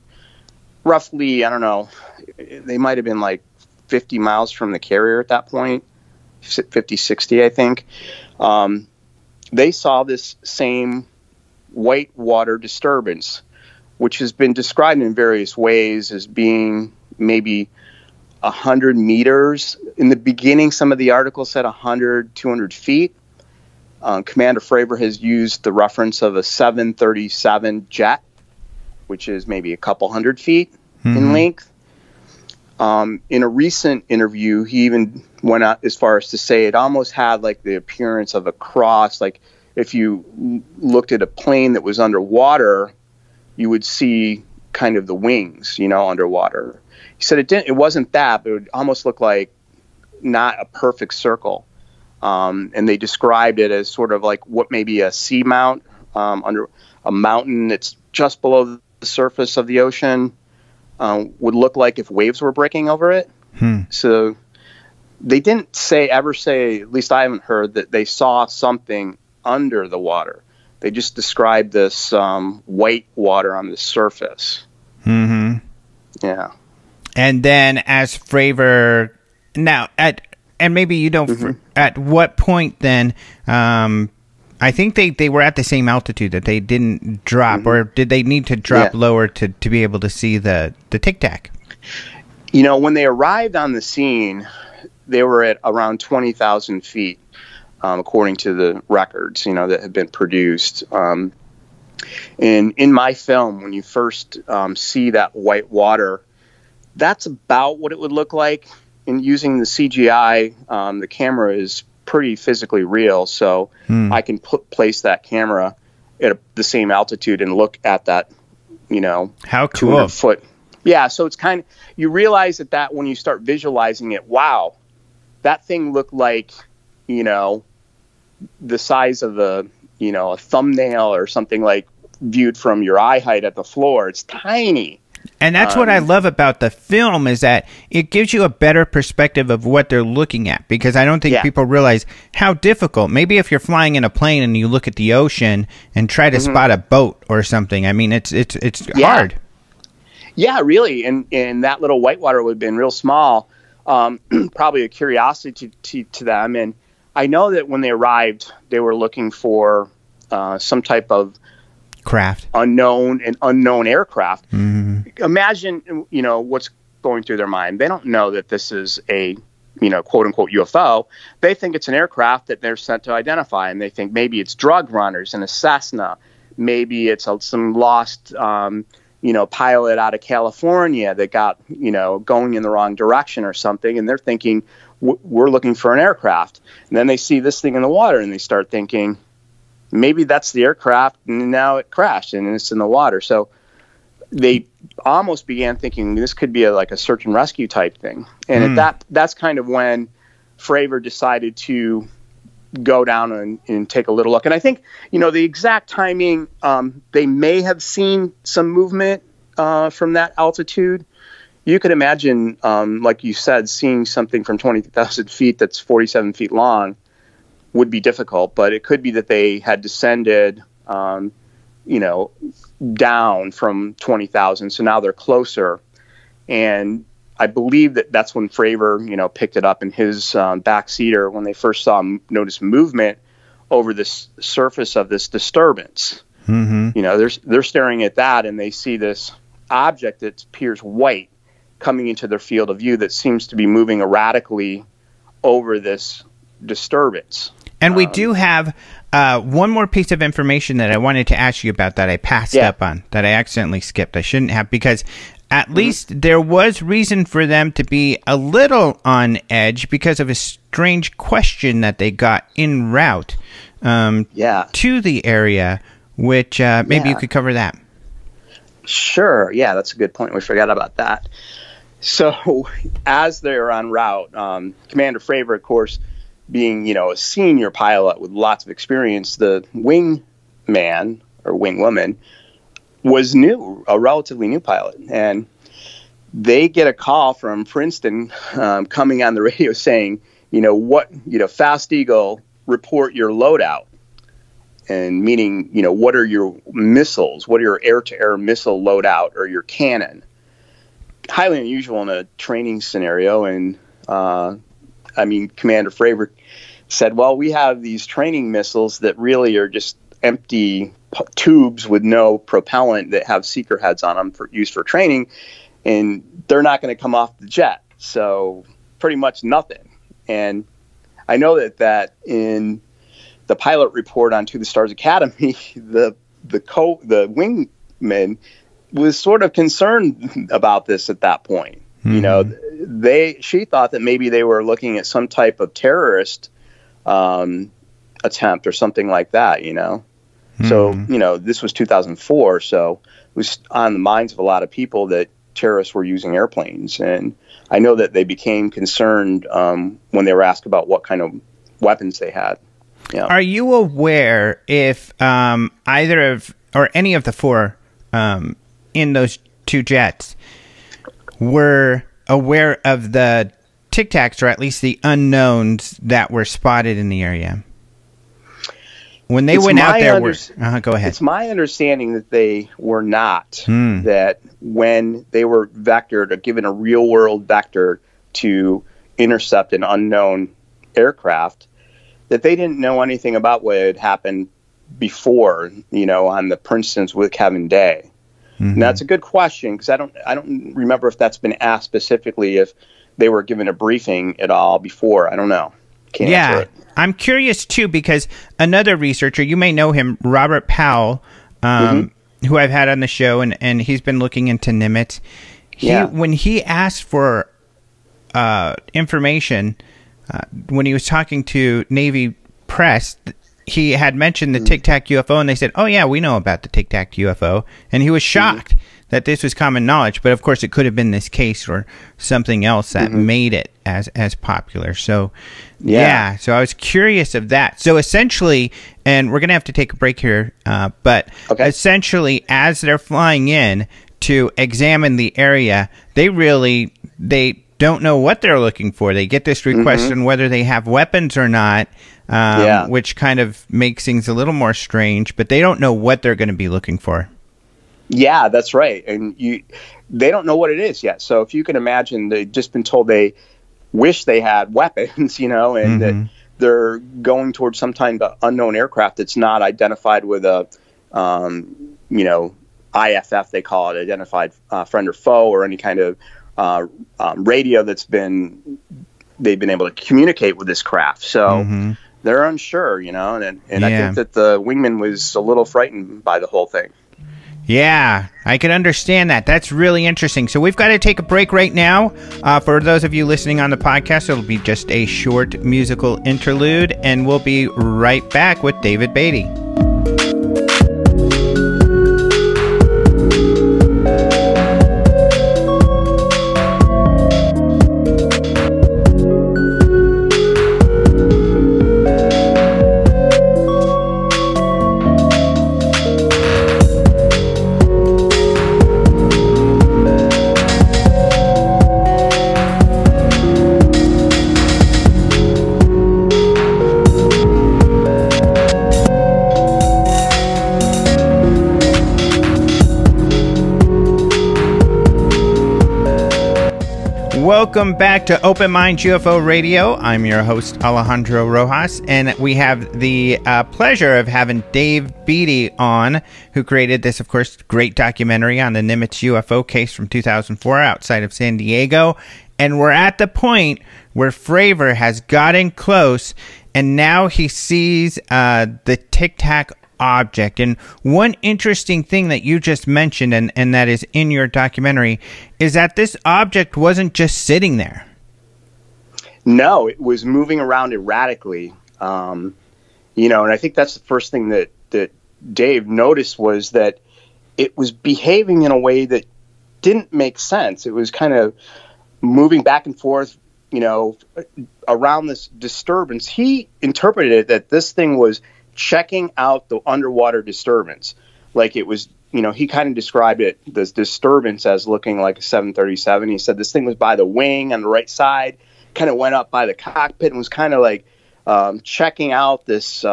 roughly, I don't know, they might have been like 50 miles from the carrier at that point, 50, 60, I think. They saw this same white water disturbance, which has been described in various ways as being maybe 100 meters. In the beginning, some of the articles said 100, 200 feet. Commander Fravor has used the reference of a 737 jet, which is maybe a couple hundred feet in length. In a recent interview, he even went out as far as to say it almost had like the appearance of a cross. Like if you looked at a plane that was underwater, you would see kind of the wings, underwater. He said it wasn't that, but it would almost look like not a perfect circle. And they described it as sort of like what may be a seamount under a mountain that's just below the surface of the ocean would look like if waves were breaking over it. So they didn't ever say, at least I haven't heard, that they saw something under the water. They just described this white water on the surface. Yeah. And then as Fravor, now and maybe you don't, at what point then, I think they were at the same altitude that they didn't drop, or did they need to drop lower to be able to see the Tic Tac? When they arrived on the scene, they were at around 20,000 feet. According to the records, that have been produced. And in my film, when you first see that white water, that's about what it would look like. And using the CGI, the camera is pretty physically real, so I can place that camera at the same altitude and look at that, how cool. 200 foot. Yeah, so it's kind of, you realize that when you start visualizing it, wow, that thing looked like, the size of a thumbnail or something, like viewed from your eye height at the floor. It's tiny. And that's what I love about the film, is that it gives you a better perspective of what they're looking at, because I don't think people realize how difficult. Maybe if you're flying in a plane and you look at the ocean and try to spot a boat or something, I mean, it's hard. Yeah, really. And that little whitewater would have been real small, probably a curiosity to them. And I know that when they arrived, they were looking for some type of craft, unknown aircraft. Imagine, what's going through their mind. They don't know that this is a, quote unquote UFO. They think it's an aircraft that they're sent to identify, and they think maybe it's drug runners in a Cessna, maybe it's some lost, pilot out of California that got, going in the wrong direction or something, and they're thinking, we're looking for an aircraft. And then they see this thing in the water and they start thinking, maybe that's the aircraft, and now it crashed and it's in the water. So they almost began thinking this could be like a search and rescue type thing. And at that's kind of when Fravor decided to go down and take a little look. And I think, you know, the exact timing, they may have seen some movement from that altitude. You could imagine, like you said, seeing something from 20,000 feet that's 47 feet long would be difficult, but it could be that they had descended, you know, down from 20,000. So now they're closer. And I believe that that's when Fravor, you know, picked it up in his backseater when they first saw noticed movement over this surface of this disturbance. Mm-hmm. You know, they're staring at that and they see this object that appears white coming into their field of view that seems to be moving erratically over this disturbance. And we do have one more piece of information that I wanted to ask you about that I passed up on, that I accidentally skipped. I shouldn't have, because at least there was reason for them to be a little on edge because of a strange question that they got en route to the area, which maybe you could cover that. Sure. Yeah, that's a good point. We forgot about that. So as they're en route, Commander Fravor, of course, being, you know, a senior pilot with lots of experience, the wing man or wing woman was new, a relatively new pilot. And they get a call from Princeton coming on the radio saying, you know, what, you know, Fast Eagle, report your loadout. And meaning, you know, what are your missiles? What are your air-to-air missile loadout or your cannon? Highly unusual in a training scenario. And, I mean, Commander Fravor said, well, we have these training missiles that really are just empty tubes with no propellant that have seeker heads on them for use for training, and they're not going to come off the jet. So pretty much nothing. And I know that, in the pilot report on To the Stars Academy, the wingman was sort of concerned about this at that point. Mm-hmm. You know, she thought that maybe they were looking at some type of terrorist attempt or something like that, you know. Mm-hmm. So, you know, this was 2004, so it was on the minds of a lot of people that terrorists were using airplanes. And I know that they became concerned when they were asked about what kind of weapons they had. Yeah. Are you aware if either of, or any of the four in those two jets were aware of the Tic Tacs, or at least the unknowns that were spotted in the area? When they went out there, go ahead. It's my understanding that they were not, that when they were vectored or given a real-world vector to intercept an unknown aircraft, that they didn't know anything about what had happened before, you know, on the Princeton's with Kevin Day. Mm-hmm. Now, it's a good question, because I don't remember if that's been asked specifically, if they were given a briefing at all before. I don't know. Can't answer it. I'm curious, too, because another researcher, you may know him, Robert Powell, who I've had on the show, and he's been looking into Nimitz. When he asked for information, when he was talking to Navy press, he had mentioned the Tic Tac UFO, and they said, oh, yeah, we know about the Tic Tac UFO. And he was shocked that this was common knowledge. But, of course, it could have been this case or something else that made it as popular. So, yeah. So I was curious of that. So, essentially, and we're going to have to take a break here, but essentially, as they're flying in to examine the area, they don't know what they're looking for. They get this request on whether they have weapons or not, which kind of makes things a little more strange, but they don't know what they're going to be looking for. Yeah, that's right. And they don't know what it is yet. So if you can imagine, they've just been told they wish they had weapons, you know, and that they're going towards some kind of unknown aircraft that's not identified with a, you know, IFF, they call it, identified friend or foe, or any kind of radio that's been, they've been able to communicate with this craft. So they're unsure, you know, and I think that the wingman was a little frightened by the whole thing. Yeah, I can understand that. That's really interesting. So we've got to take a break right now. For those of you listening on the podcast, it'll be just a short musical interlude, and we'll be right back with David Beaty. Welcome back to Open Minds UFO Radio. I'm your host, Alejandro Rojas, and we have the pleasure of having Dave Beaty on, who created this, of course, great documentary on the Nimitz UFO case from 2004 outside of San Diego. And we're at the point where Fravor has gotten close, and now he sees the Tic Tac object. And one interesting thing that you just mentioned, and that is in your documentary, is that this object wasn't just sitting there. No, it was moving around erratically. You know, and I think that's the first thing that, Dave noticed, was that it was behaving in a way that didn't make sense. It was kind of moving back and forth, you know, around this disturbance. He interpreted it that this thing was checking out the underwater disturbance. Like it was, you know, he kind of described it, this disturbance, as looking like a 737. He said this thing was by the wing on the right side, kind of went up by the cockpit, and was kind of like checking out this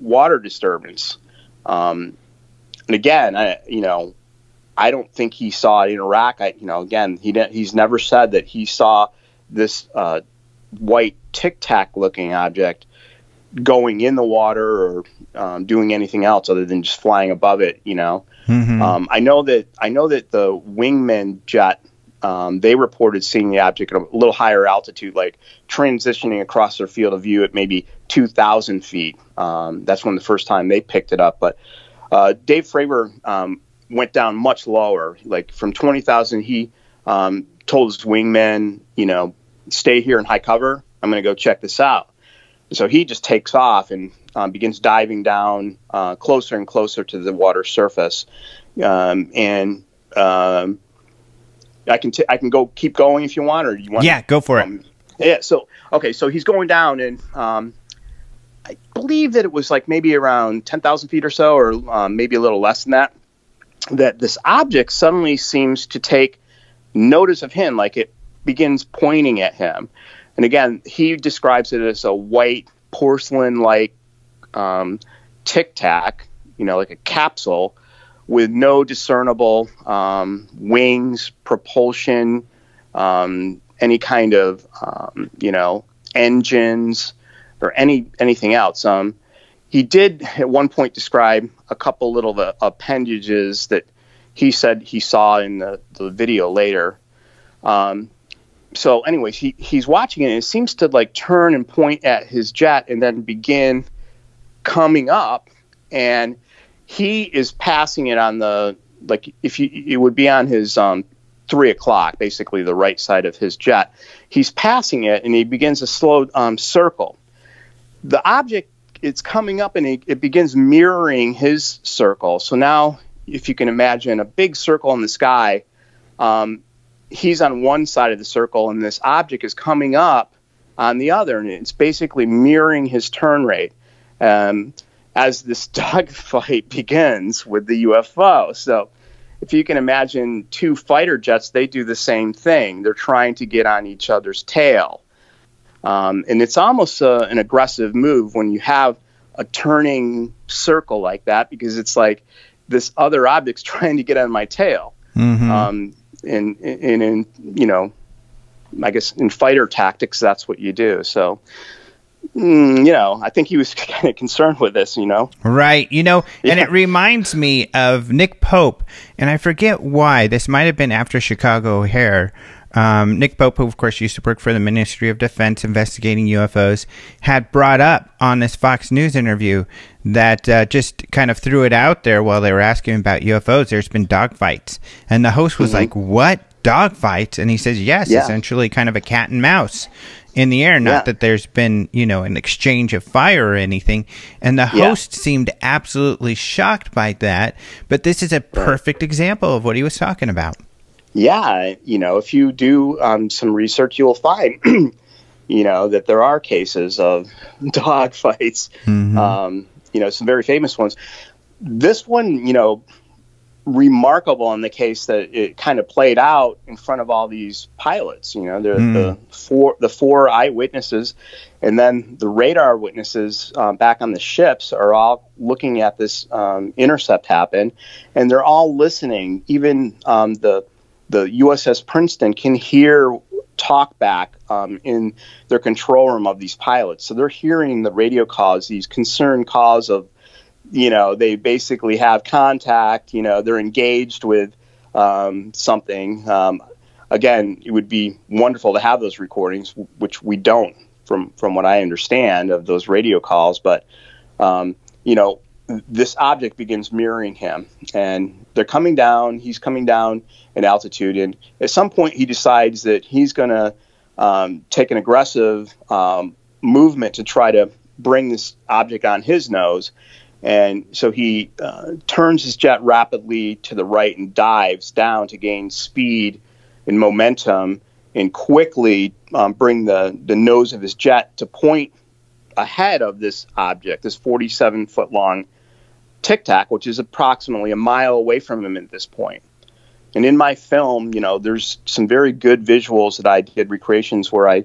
water disturbance. And again, you know, I don't think he saw it interact. You know, again, he's never said that he saw this white Tic Tac looking object going in the water or doing anything else other than just flying above it, you know. Mm-hmm. I know that the wingman jet, they reported seeing the object at a little higher altitude, like transitioning across their field of view at maybe 2,000 feet. That's when the first time they picked it up. But Dave Fravor went down much lower, like from 20,000. He told his wingman, you know, stay here in high cover. I'm going to go check this out. So he just takes off and begins diving down closer and closer to the water surface. I can keep going if you want, or you want? Yeah, go for it. Yeah. So okay, so he's going down, and I believe that it was like maybe around 10,000 feet or so, or maybe a little less than that. That this object suddenly seems to take notice of him, like it begins pointing at him. And again, he describes it as a white porcelain-like Tic Tac, you know, like a capsule with no discernible wings, propulsion, any kind of, you know, engines or anything else. He did at one point describe a couple little appendages that he said he saw in the video later. So anyways, he's watching it, and it seems to like turn and point at his jet and then begin coming up, and he is passing it on the, like, if you, it would be on his 3 o'clock, basically the right side of his jet. He's passing it, and he begins a slow circle. The object, it's coming up, and it begins mirroring his circle. So now, if you can imagine a big circle in the sky, he's on one side of the circle, and this object is coming up on the other, and it's basically mirroring his turn rate as this dogfight begins with the UFO. So if you can imagine two fighter jets, they do the same thing. They're trying to get on each other's tail. And it's almost an aggressive move when you have a turning circle like that, because it's like this other object's trying to get on my tail. Mm-hmm. And you know, I guess in fighter tactics, that's what you do. So, you know, I think he was kind of concerned with this, you know? Right. You know, and it reminds me of Nick Pope, and I forget why. This might have been after Chicago O'Hare. Nick Pope, who, of course, used to work for the Ministry of Defense investigating UFOs, had brought up on this Fox News interview that just kind of threw it out there while they were asking about UFOs. There's been dogfights. And the host was like, what? Dogfights? And he says, yes, essentially kind of a cat and mouse in the air. Not that there's been, you know, an exchange of fire or anything. And the host seemed absolutely shocked by that. But this is a perfect example of what he was talking about. Yeah, you know, if you do some research, you'll find, you know, that there are cases of dog fights, mm-hmm. You know, some very famous ones. This one, you know, remarkable in the case that it kind of played out in front of all these pilots, you know, the four eyewitnesses, and then the radar witnesses back on the ships are all looking at this intercept happen, and they're all listening. Even the USS Princeton can hear talk back in their control room of these pilots. So they're hearing the radio calls, these concerned calls of, you know, they basically have contact, you know, they're engaged with something. Again, it would be wonderful to have those recordings, which we don't from what I understand of those radio calls. But, you know, this object begins mirroring him, and they're coming down. He's coming down in altitude, and at some point he decides that he's going to take an aggressive movement to try to bring this object on his nose. And so he turns his jet rapidly to the right and dives down to gain speed and momentum and quickly bring the nose of his jet to point ahead of this object, this 47-foot-long Tic Tac, which is approximately a mile away from him at this point. And in my film, you know, there's some very good visuals that I did, recreations where I,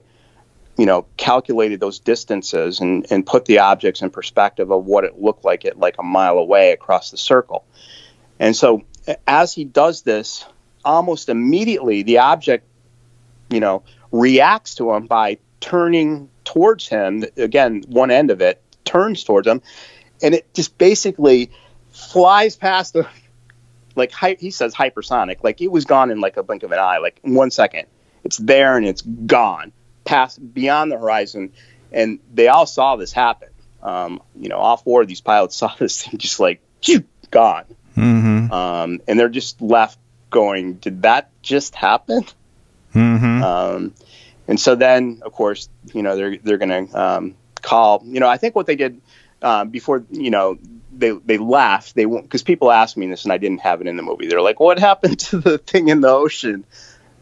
you know, calculated those distances and put the objects in perspective of what it looked like at like a mile away across the circle. And so as he does this, almost immediately the object, you know, reacts to him by turning towards him. Again, one end of it turns towards him, and it just basically flies past him. Like he says, hypersonic. Like it was gone in like a blink of an eye. Like in 1 second, it's there and it's gone past beyond the horizon. And they all saw this happen. You know, all four of these pilots saw this thing just like gone, and they're just left going, "Did that just happen?" And so then, of course, you know, they're going to call, you know, I think what they did before, you know, they laughed. They won't, because people asked me this and I didn't have it in the movie. They're like, what happened to the thing in the ocean?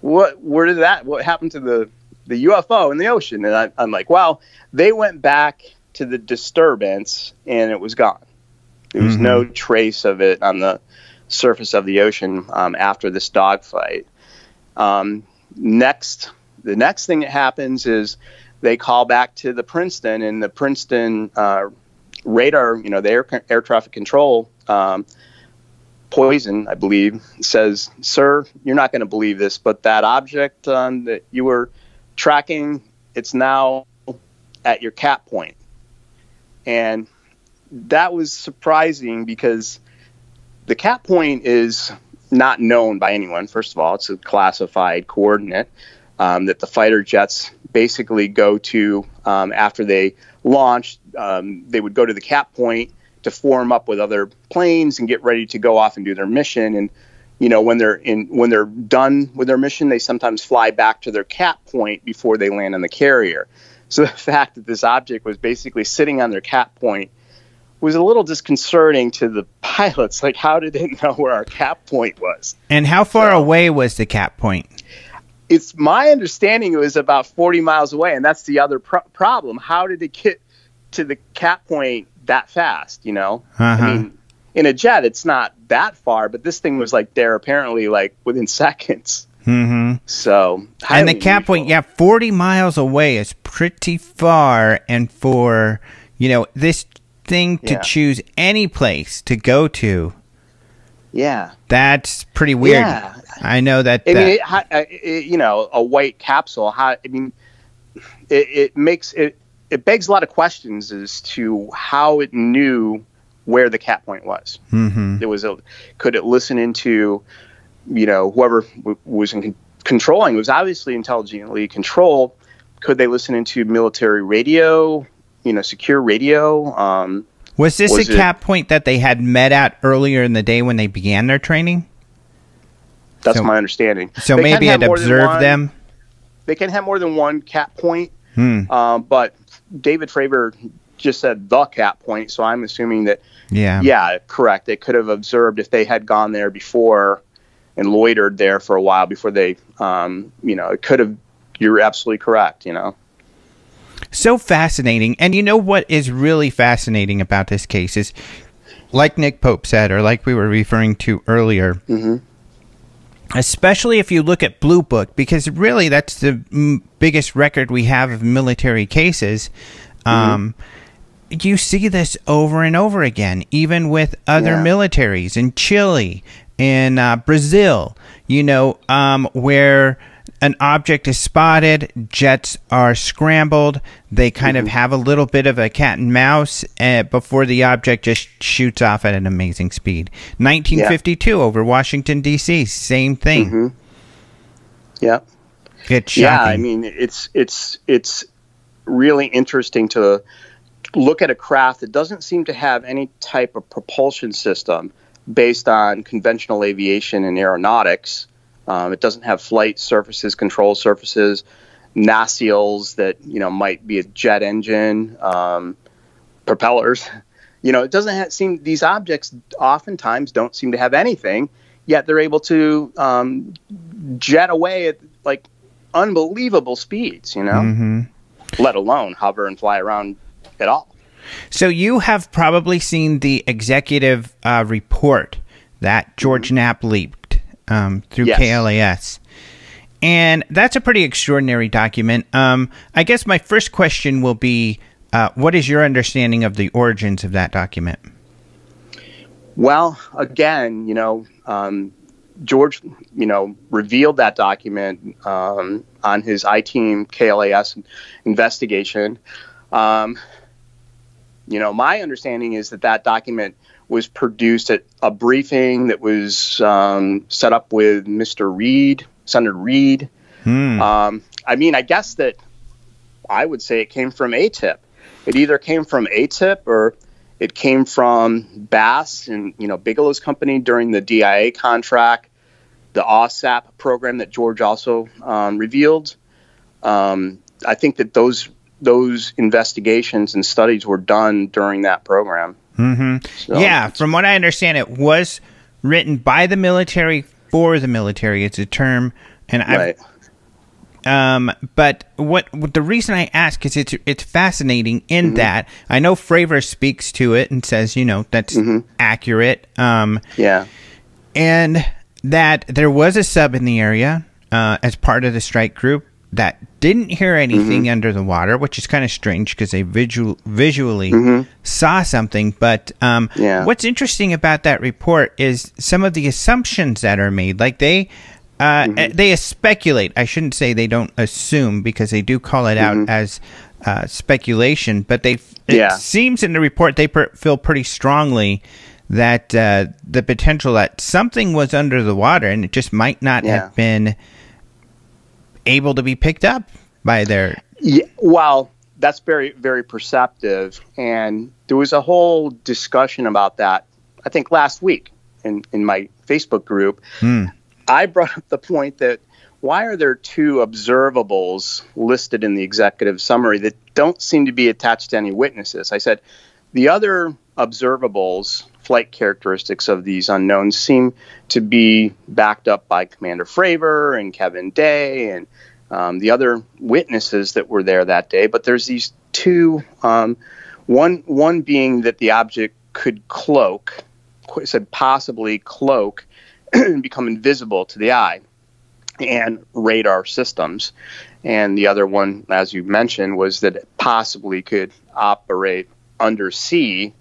What happened to the UFO in the ocean? And I'm like, well, they went back to the disturbance and it was gone. There was no trace of it on the surface of the ocean after this dogfight. The next thing that happens is they call back to the Princeton, and the Princeton radar, you know, the air traffic control, Poison, I believe, says, "Sir, you're not going to believe this, but that object that you were tracking, it's now at your cap point." And that was surprising because the cap point is not known by anyone. First of all, it's a classified coordinate that the fighter jets basically go to after they launched. They would go to the cap point to form up with other planes and get ready to go off and do their mission. And you know, when they're done with their mission, they sometimes fly back to their cap point before they land on the carrier. So the fact that this object was basically sitting on their cap point was a little disconcerting to the pilots. Like, how did they know where our cap point was? And how far away was the cap point? It's my understanding it was about 40 miles away, and that's the other problem. How did it get to the cap point that fast, you know? I mean, in a jet, it's not that far, but this thing was, like, there apparently, like, within seconds. So, and the cap point, yeah, 40 miles away is pretty far, and for, you know, this thing to choose any place to go to. Yeah, that's pretty weird. Yeah. I know that. I mean, you know, a white capsule. I mean, it makes it. It begs a lot of questions as to how it knew where the cap point was. There was a. Could it listen into, you know, whoever was in controlling was obviously intelligently controlled. Could they listen into military radio? You know, secure radio. Was this a cap point that they had met at earlier in the day when they began their training? That's my understanding. So maybe it observed them? They can have more than one cap point, but David Fravor just said the cap point, so I'm assuming that, yeah, correct. They could have observed if they had gone there before and loitered there for a while before they, you know, it could have, you're absolutely correct, you know. So fascinating. And you know what is really fascinating about this case is, like Nick Pope said, or like we were referring to earlier, especially if you look at Blue Book, because really that's the biggest record we have of military cases. You see this over and over again, even with other militaries in Chile, in Brazil, you know, where an object is spotted, jets are scrambled, they kind of have a little bit of a cat and mouse before the object just shoots off at an amazing speed. 1952 over Washington, D.C., same thing. Yeah. It's shocking. Yeah, I mean, it's really interesting to look at a craft that doesn't seem to have any type of propulsion system based on conventional aviation and aeronautics. It doesn't have flight surfaces, control surfaces, nacelles that, you know, might be a jet engine, propellers. You know, it doesn't seem, these objects oftentimes don't seem to have anything, yet they're able to jet away at, like, unbelievable speeds, you know, let alone hover and fly around at all. So you have probably seen the executive report that George Knapp leaked through KLAS. And that's a pretty extraordinary document. I guess my first question will be, what is your understanding of the origins of that document? Well, again, you know, George, you know, revealed that document on his I-Team KLAS investigation. You know, my understanding is that that document was produced at a briefing that was set up with Mr. Reed, Senator Reed. I mean, I guess that I would say it came from AATIP. It either came from AATIP or it came from Bass and, you know, Bigelow's company during the DIA contract, the OSAP program that George also revealed. I think that those investigations and studies were done during that program. So, yeah, from what I understand, it was written by the military for the military. It's a term, and but what the reason I ask is it's fascinating in that I know Fravor speaks to it and says, you know, that's accurate. And that there was a sub in the area as part of the strike group that didn't hear anything under the water, which is kind of strange because they visually saw something. But what's interesting about that report is some of the assumptions that are made. Like they speculate. I shouldn't say they don't assume, because they do call it out as speculation. But it seems in the report they feel pretty strongly that the potential that something was under the water and it just might not have been able to be picked up by their... Yeah, well, that's very, very perceptive. And there was a whole discussion about that, I think, last week in my Facebook group. I brought up the point that why are there two observables listed in the executive summary that don't seem to be attached to any witnesses? I said, the other observables, flight characteristics of these unknowns, seem to be backed up by Commander Fravor and Kevin Day and the other witnesses that were there that day. But there's these two, one being that the object could cloak, said possibly cloak, and become invisible to the eye and radar systems. And the other one, as you mentioned, was that it possibly could operate undersea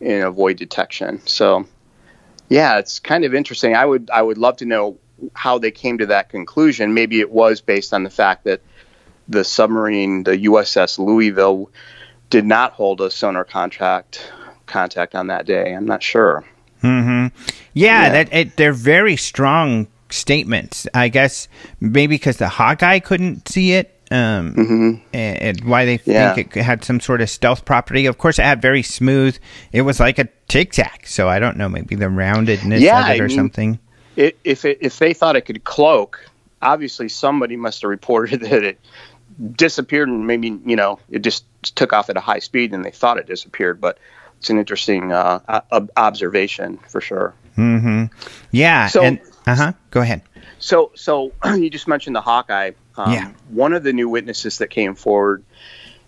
and avoid detection. So yeah, it's kind of interesting. I would love to know how they came to that conclusion. Maybe it was based on the fact that the submarine, the USS Louisville, did not hold a sonar contact on that day. I'm not sure. Yeah, that they're very strong statements. I guess maybe because the Hawkeye couldn't see it. And why they think it had some sort of stealth property. Of course, it had very smooth. It was like a Tic Tac. So I don't know, maybe the roundedness of it or something. If they thought it could cloak, obviously somebody must have reported that it disappeared, and maybe, you know, it just took off at a high speed and they thought it disappeared. But it's an interesting observation for sure. Yeah. So, go ahead. So you just mentioned the Hawkeye. One of the new witnesses that came forward,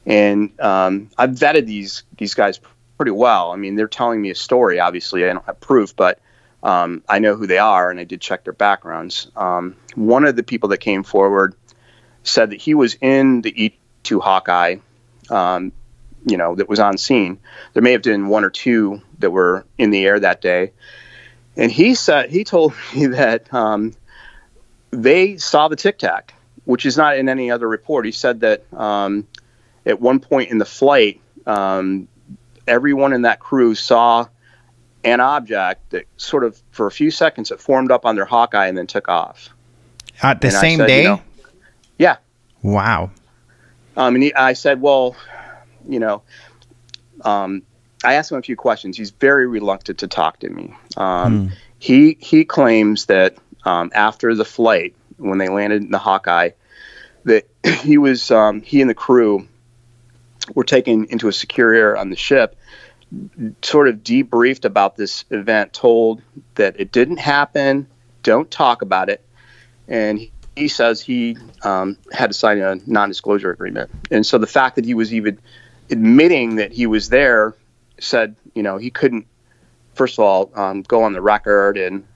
and I've vetted these guys pretty well. I mean, they're telling me a story. Obviously, I don't have proof, but I know who they are, and I did check their backgrounds. One of the people that came forward said that he was in the E2 Hawkeye, you know, that was on scene. There may have been one or two that were in the air that day, and he told me that they saw the Tic Tac. which is not in any other report. He said that at one point in the flight, everyone in that crew saw an object that sort of, for a few seconds, it formed up on their Hawkeye and then took off. The same day? You know, yeah. Wow. And I said, well, you know, I asked him a few questions. He's very reluctant to talk to me. He claims that after the flight, when they landed in the Hawkeye, that he was he and the crew were taken into a secure area on the ship, sort of debriefed about this event, told that it didn't happen, don't talk about it. And he says he had to sign a non-disclosure agreement. And so the fact that he was even admitting that he was there said, you know, he couldn't, first of all, go on the record, and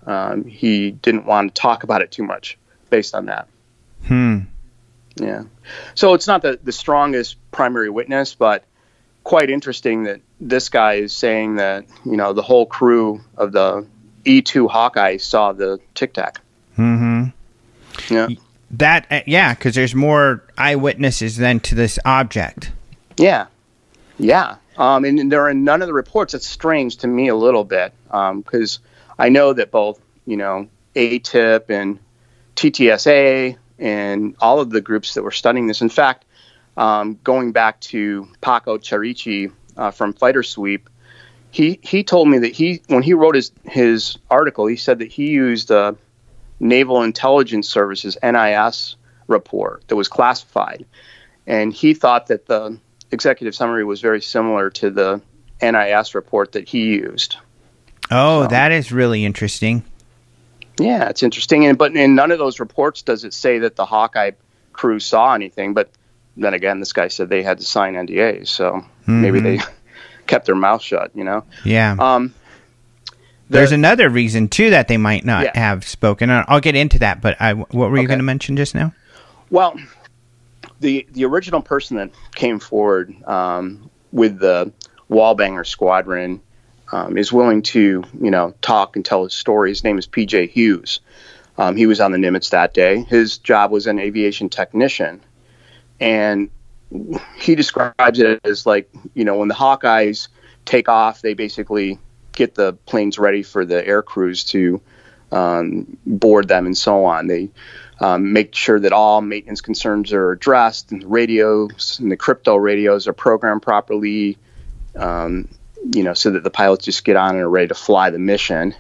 he didn't want to talk about it too much based on that. Yeah. So it's not the strongest primary witness, but quite interesting that this guy is saying that, you know, the whole crew of the E2 Hawkeye saw the Tic Tac. Yeah. Yeah, because there's more eyewitnesses than to this object. Yeah. Yeah. And there are none of the reports. It's strange to me a little bit, because I know that both, you know, AATIP and TTSA and all of the groups that were studying this. In fact, going back to Paco Chierici from Fighter Sweep, he told me that when he wrote his article, he said that he used a Naval Intelligence Services NIS report that was classified, and he thought that the executive summary was very similar to the NIS report that he used. Oh, so that is really interesting. Yeah, it's interesting. And but in none of those reports does it say that the Hawkeye crew saw anything. But then again, this guy said they had to sign NDAs, so maybe they kept their mouth shut, you know? Yeah. There's another reason, too, that they might not have spoken. I'll get into that, but what were you going to mention just now? Well, the original person that came forward with the Wallbanger Squadron is willing to, you know, talk and tell his story. His name is P.J. Hughes. He was on the Nimitz that day. His job was an aviation technician. And he describes it as, like, you know, when the Hawkeyes take off, they basically get the planes ready for the air crews to board them and so on. They make sure that all maintenance concerns are addressed, and the radios and the crypto radios are programmed properly, you know, so that the pilots just get on and are ready to fly the mission.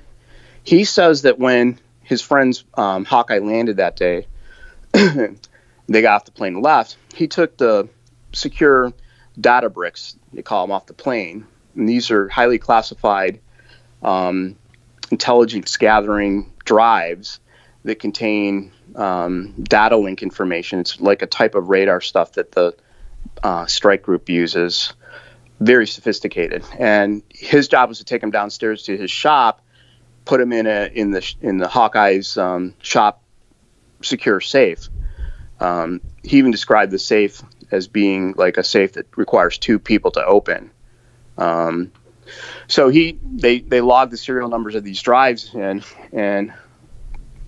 He says that when his friends Hawkeye landed that day, they got off the plane and left. He took the secure data bricks, they call them, off the plane. And these are highly classified intelligence gathering drives that contain data link information. It's like a type of radar stuff that the strike group uses. Very sophisticated. And his job was to take him downstairs to his shop, put him in the Hawkeye's shop secure safe. He even described the safe as being like a safe that requires two people to open. So they logged the serial numbers of these drives in, and an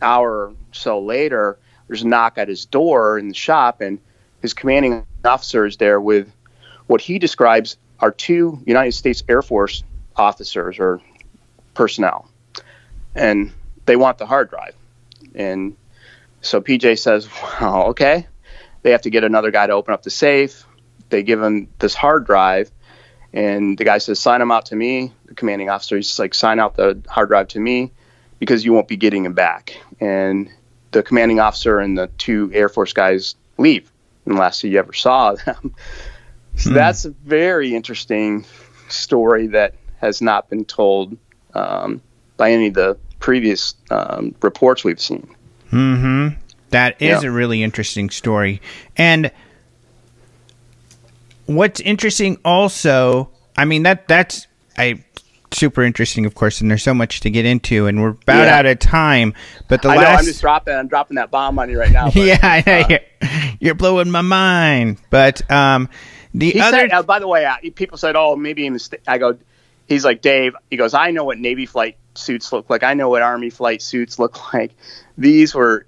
hour or so later, there's a knock at his door in the shop, and his commanding officer is there with what he describes are two United States Air Force officers or personnel, and they want the hard drive. And so PJ says, well, okay, they have to get another guy to open up the safe. They give him this hard drive, and the guy says, sign him out to me. The commanding officer is like, sign out the hard drive to me because you won't be getting him back. And the commanding officer and the two Air Force guys leave, and last you ever saw them. So that's a very interesting story that has not been told by any of the previous reports we've seen. That is a really interesting story. And what's interesting also, I mean, that's super interesting, of course, and there's so much to get into, and we're about out of time. But the last, I'm just dropping that bomb on you right now. But, you're blowing my mind. But the other said, by the way, people said, "Oh, maybe a mistake." I go, he's like, Dave, he goes, I know what Navy flight suits look like. I know what Army flight suits look like. These were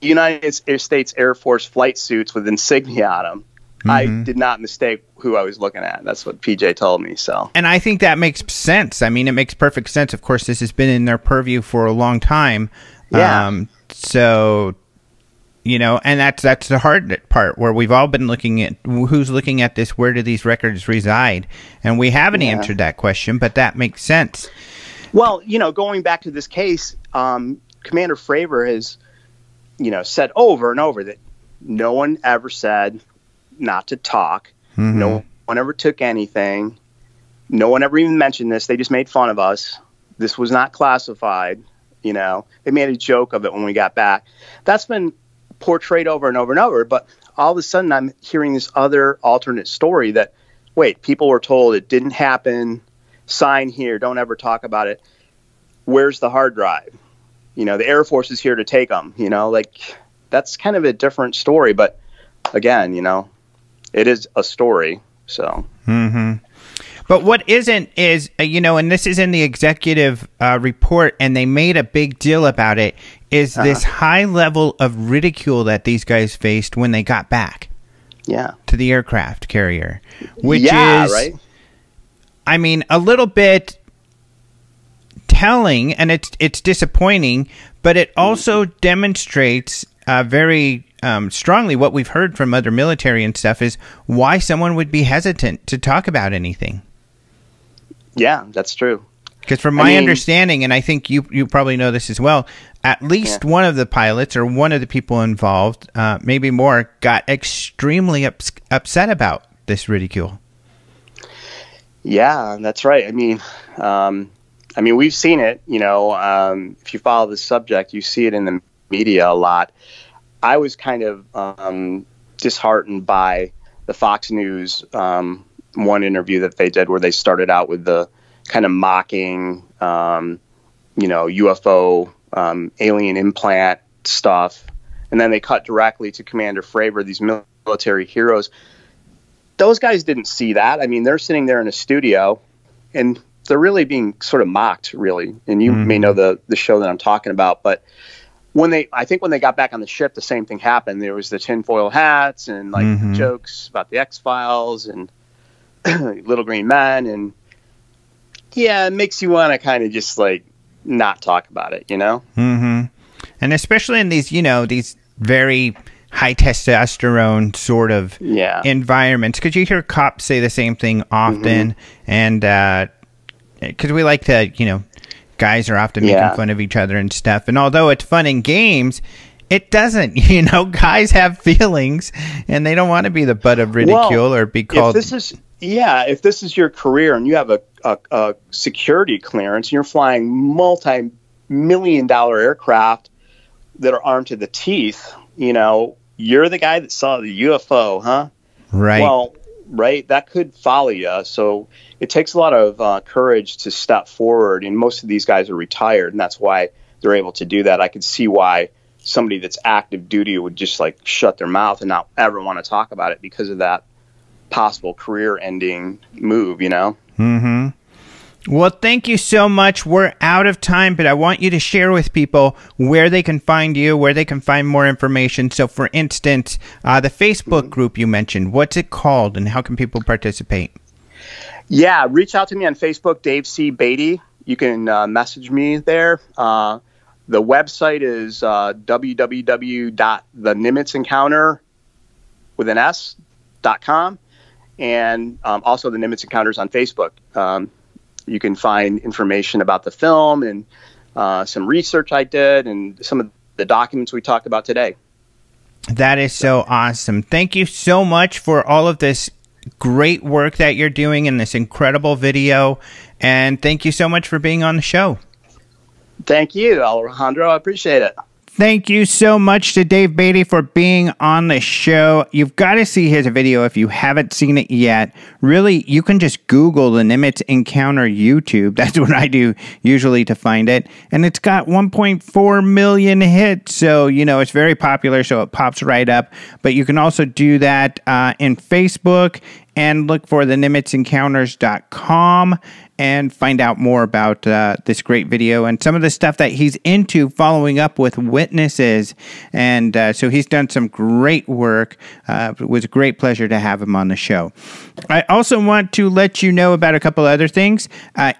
United States Air Force flight suits with insignia on them. Mm-hmm. I did not mistake who I was looking at. That's what PJ told me. So, and I think that makes sense. I mean, it makes perfect sense. Of course, this has been in their purview for a long time. Yeah. So, you know, and that's the hard part where we've all been looking at who's looking at this. Where do these records reside? And we haven't answered that question, but that makes sense. Well, you know, going back to this case, Commander Fravor has, you know, said over and over that no one ever said not to talk. Mm-hmm. No one ever took anything. No one ever even mentioned this. They just made fun of us. This was not classified. You know, they made a joke of it when we got back. That's been portrayed over and over and over. But all of a sudden, I'm hearing this other alternate story that, wait, people were told it didn't happen. Sign here. Don't ever talk about it. Where's the hard drive? You know, the Air Force is here to take them. You know, like, that's kind of a different story. But again, you know, it is a story. So. Mm-hmm. But what isn't is, you know, and this is in the executive report, and they made a big deal about it, is this high level of ridicule that these guys faced when they got back. Yeah. To the aircraft carrier. Which is, right? I mean, a little bit telling, and it's disappointing, but it also demonstrates very strongly what we've heard from other military and stuff is why someone would be hesitant to talk about anything. Yeah, that's true. Because from my understanding, and I think you probably know this as well, at least one of the pilots or one of the people involved, maybe more, got extremely upset about this ridicule. Yeah, that's right. I mean, we've seen it, you know, if you follow the subject, you see it in the media a lot. I was kind of disheartened by the Fox News one interview that they did where they started out with the kind of mocking, you know, UFO alien implant stuff. And then they cut directly to Commander Fravor, these military heroes. Those guys didn't see that. I mean, they're sitting there in a studio, and they're really being sort of mocked, really. And you may know the show that I'm talking about. But when they, I think when they got back on the ship, the same thing happened. There was the tinfoil hats and, like, jokes about the X-Files and Little Green Men. And, yeah, it makes you want to kind of just, like, not talk about it, you know? Mm-hmm. And especially in these, you know, these very high testosterone sort of environments, because you hear cops say the same thing often, and because we like to, you know, guys are often making fun of each other and stuff, and although it's fun in games, it doesn't, you know, guys have feelings, and they don't want to be the butt of ridicule or be called. If this is your career and you have a security clearance, and you're flying multi-million-dollar aircraft that are armed to the teeth, you know, you're the guy that saw the UFO, huh? Right. Well, right. That could follow you. So it takes a lot of courage to step forward. And most of these guys are retired, and that's why they're able to do that. I could see why somebody that's active duty would just, like, shut their mouth and not ever want to talk about it because of that possible career-ending move, you know? Mm-hmm. Well, thank you so much. We're out of time, but I want you to share with people where they can find you, where they can find more information. So, for instance, the Facebook group you mentioned, what's it called, and how can people participate? Yeah, reach out to me on Facebook, Dave C. Beaty. You can message me there. The website is www.thenimitzencounter.com, and also the Nimitz Encounters on Facebook. You can find information about the film and some research I did and some of the documents we talked about today. That is so awesome. Thank you so much for all of this great work that you're doing in this incredible video. And thank you so much for being on the show. Thank you, Alejandro. I appreciate it. Thank you so much to Dave Beaty for being on the show. You've got to see his video if you haven't seen it yet. Really, you can just Google the Nimitz Encounter YouTube. That's what I do usually to find it. And it's got 1.4 million hits. So, you know, it's very popular, so it pops right up. But you can also do that in Facebook and look for the NimitzEncounters.com and find out more about this great video and some of the stuff that he's into following up with witnesses. And so he's done some great work. It was a great pleasure to have him on the show. I also want to let you know about a couple other things.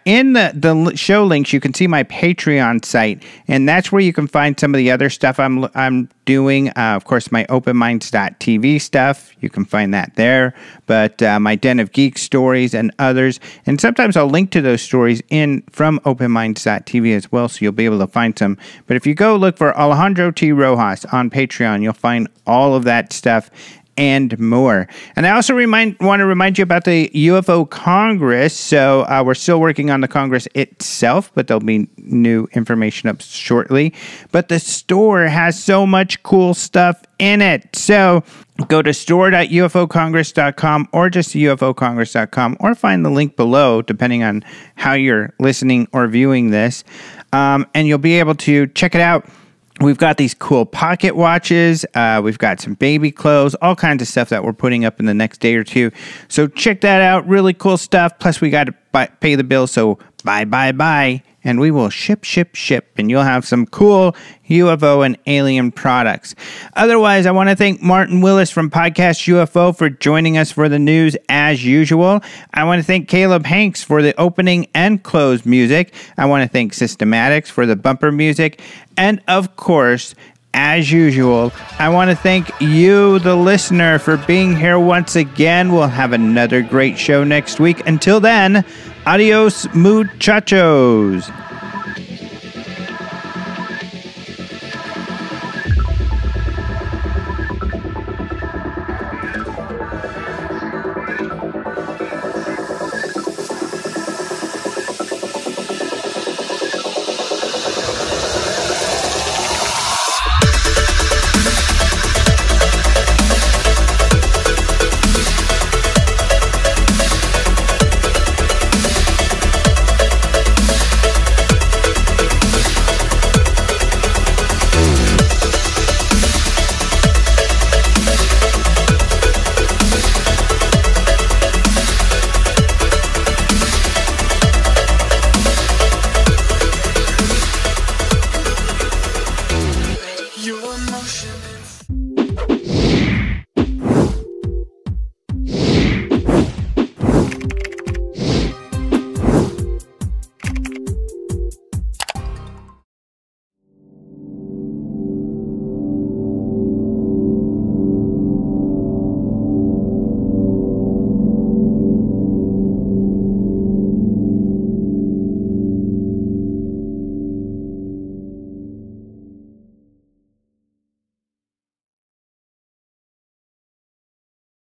In the show links, you can see my Patreon site, and that's where you can find some of the other stuff I'm doing. Of course, my openminds.tv stuff, you can find that there, but my Den of Geek stories and others. And sometimes I'll link to those stories from openminds.tv as well, so you'll be able to find some. But if you go look for Alejandro T. Rojas on Patreon, you'll find all of that stuff and more. And I also want to remind you about the UFO Congress. So we're still working on the Congress itself, but there'll be new information up shortly. But the store has so much cool stuff in it. So go to store.ufocongress.com or just ufocongress.com, or find the link below, depending on how you're listening or viewing this. And you'll be able to check it out. We've got these cool pocket watches. We've got some baby clothes, all kinds of stuff that we're putting up in the next day or two. So check that out. Really cool stuff. Plus, we got to pay the bill. So bye, bye, bye. And we will ship, ship, ship. And you'll have some cool UFO and alien products. Otherwise, I want to thank Martin Willis from Podcast UFO for joining us for the news as usual. I want to thank Caleb Hanks for the opening and close music. I want to thank Systematics for the bumper music. And of course, as usual, I want to thank you, the listener, for being here once again. We'll have another great show next week. Until then, adios, muchachos.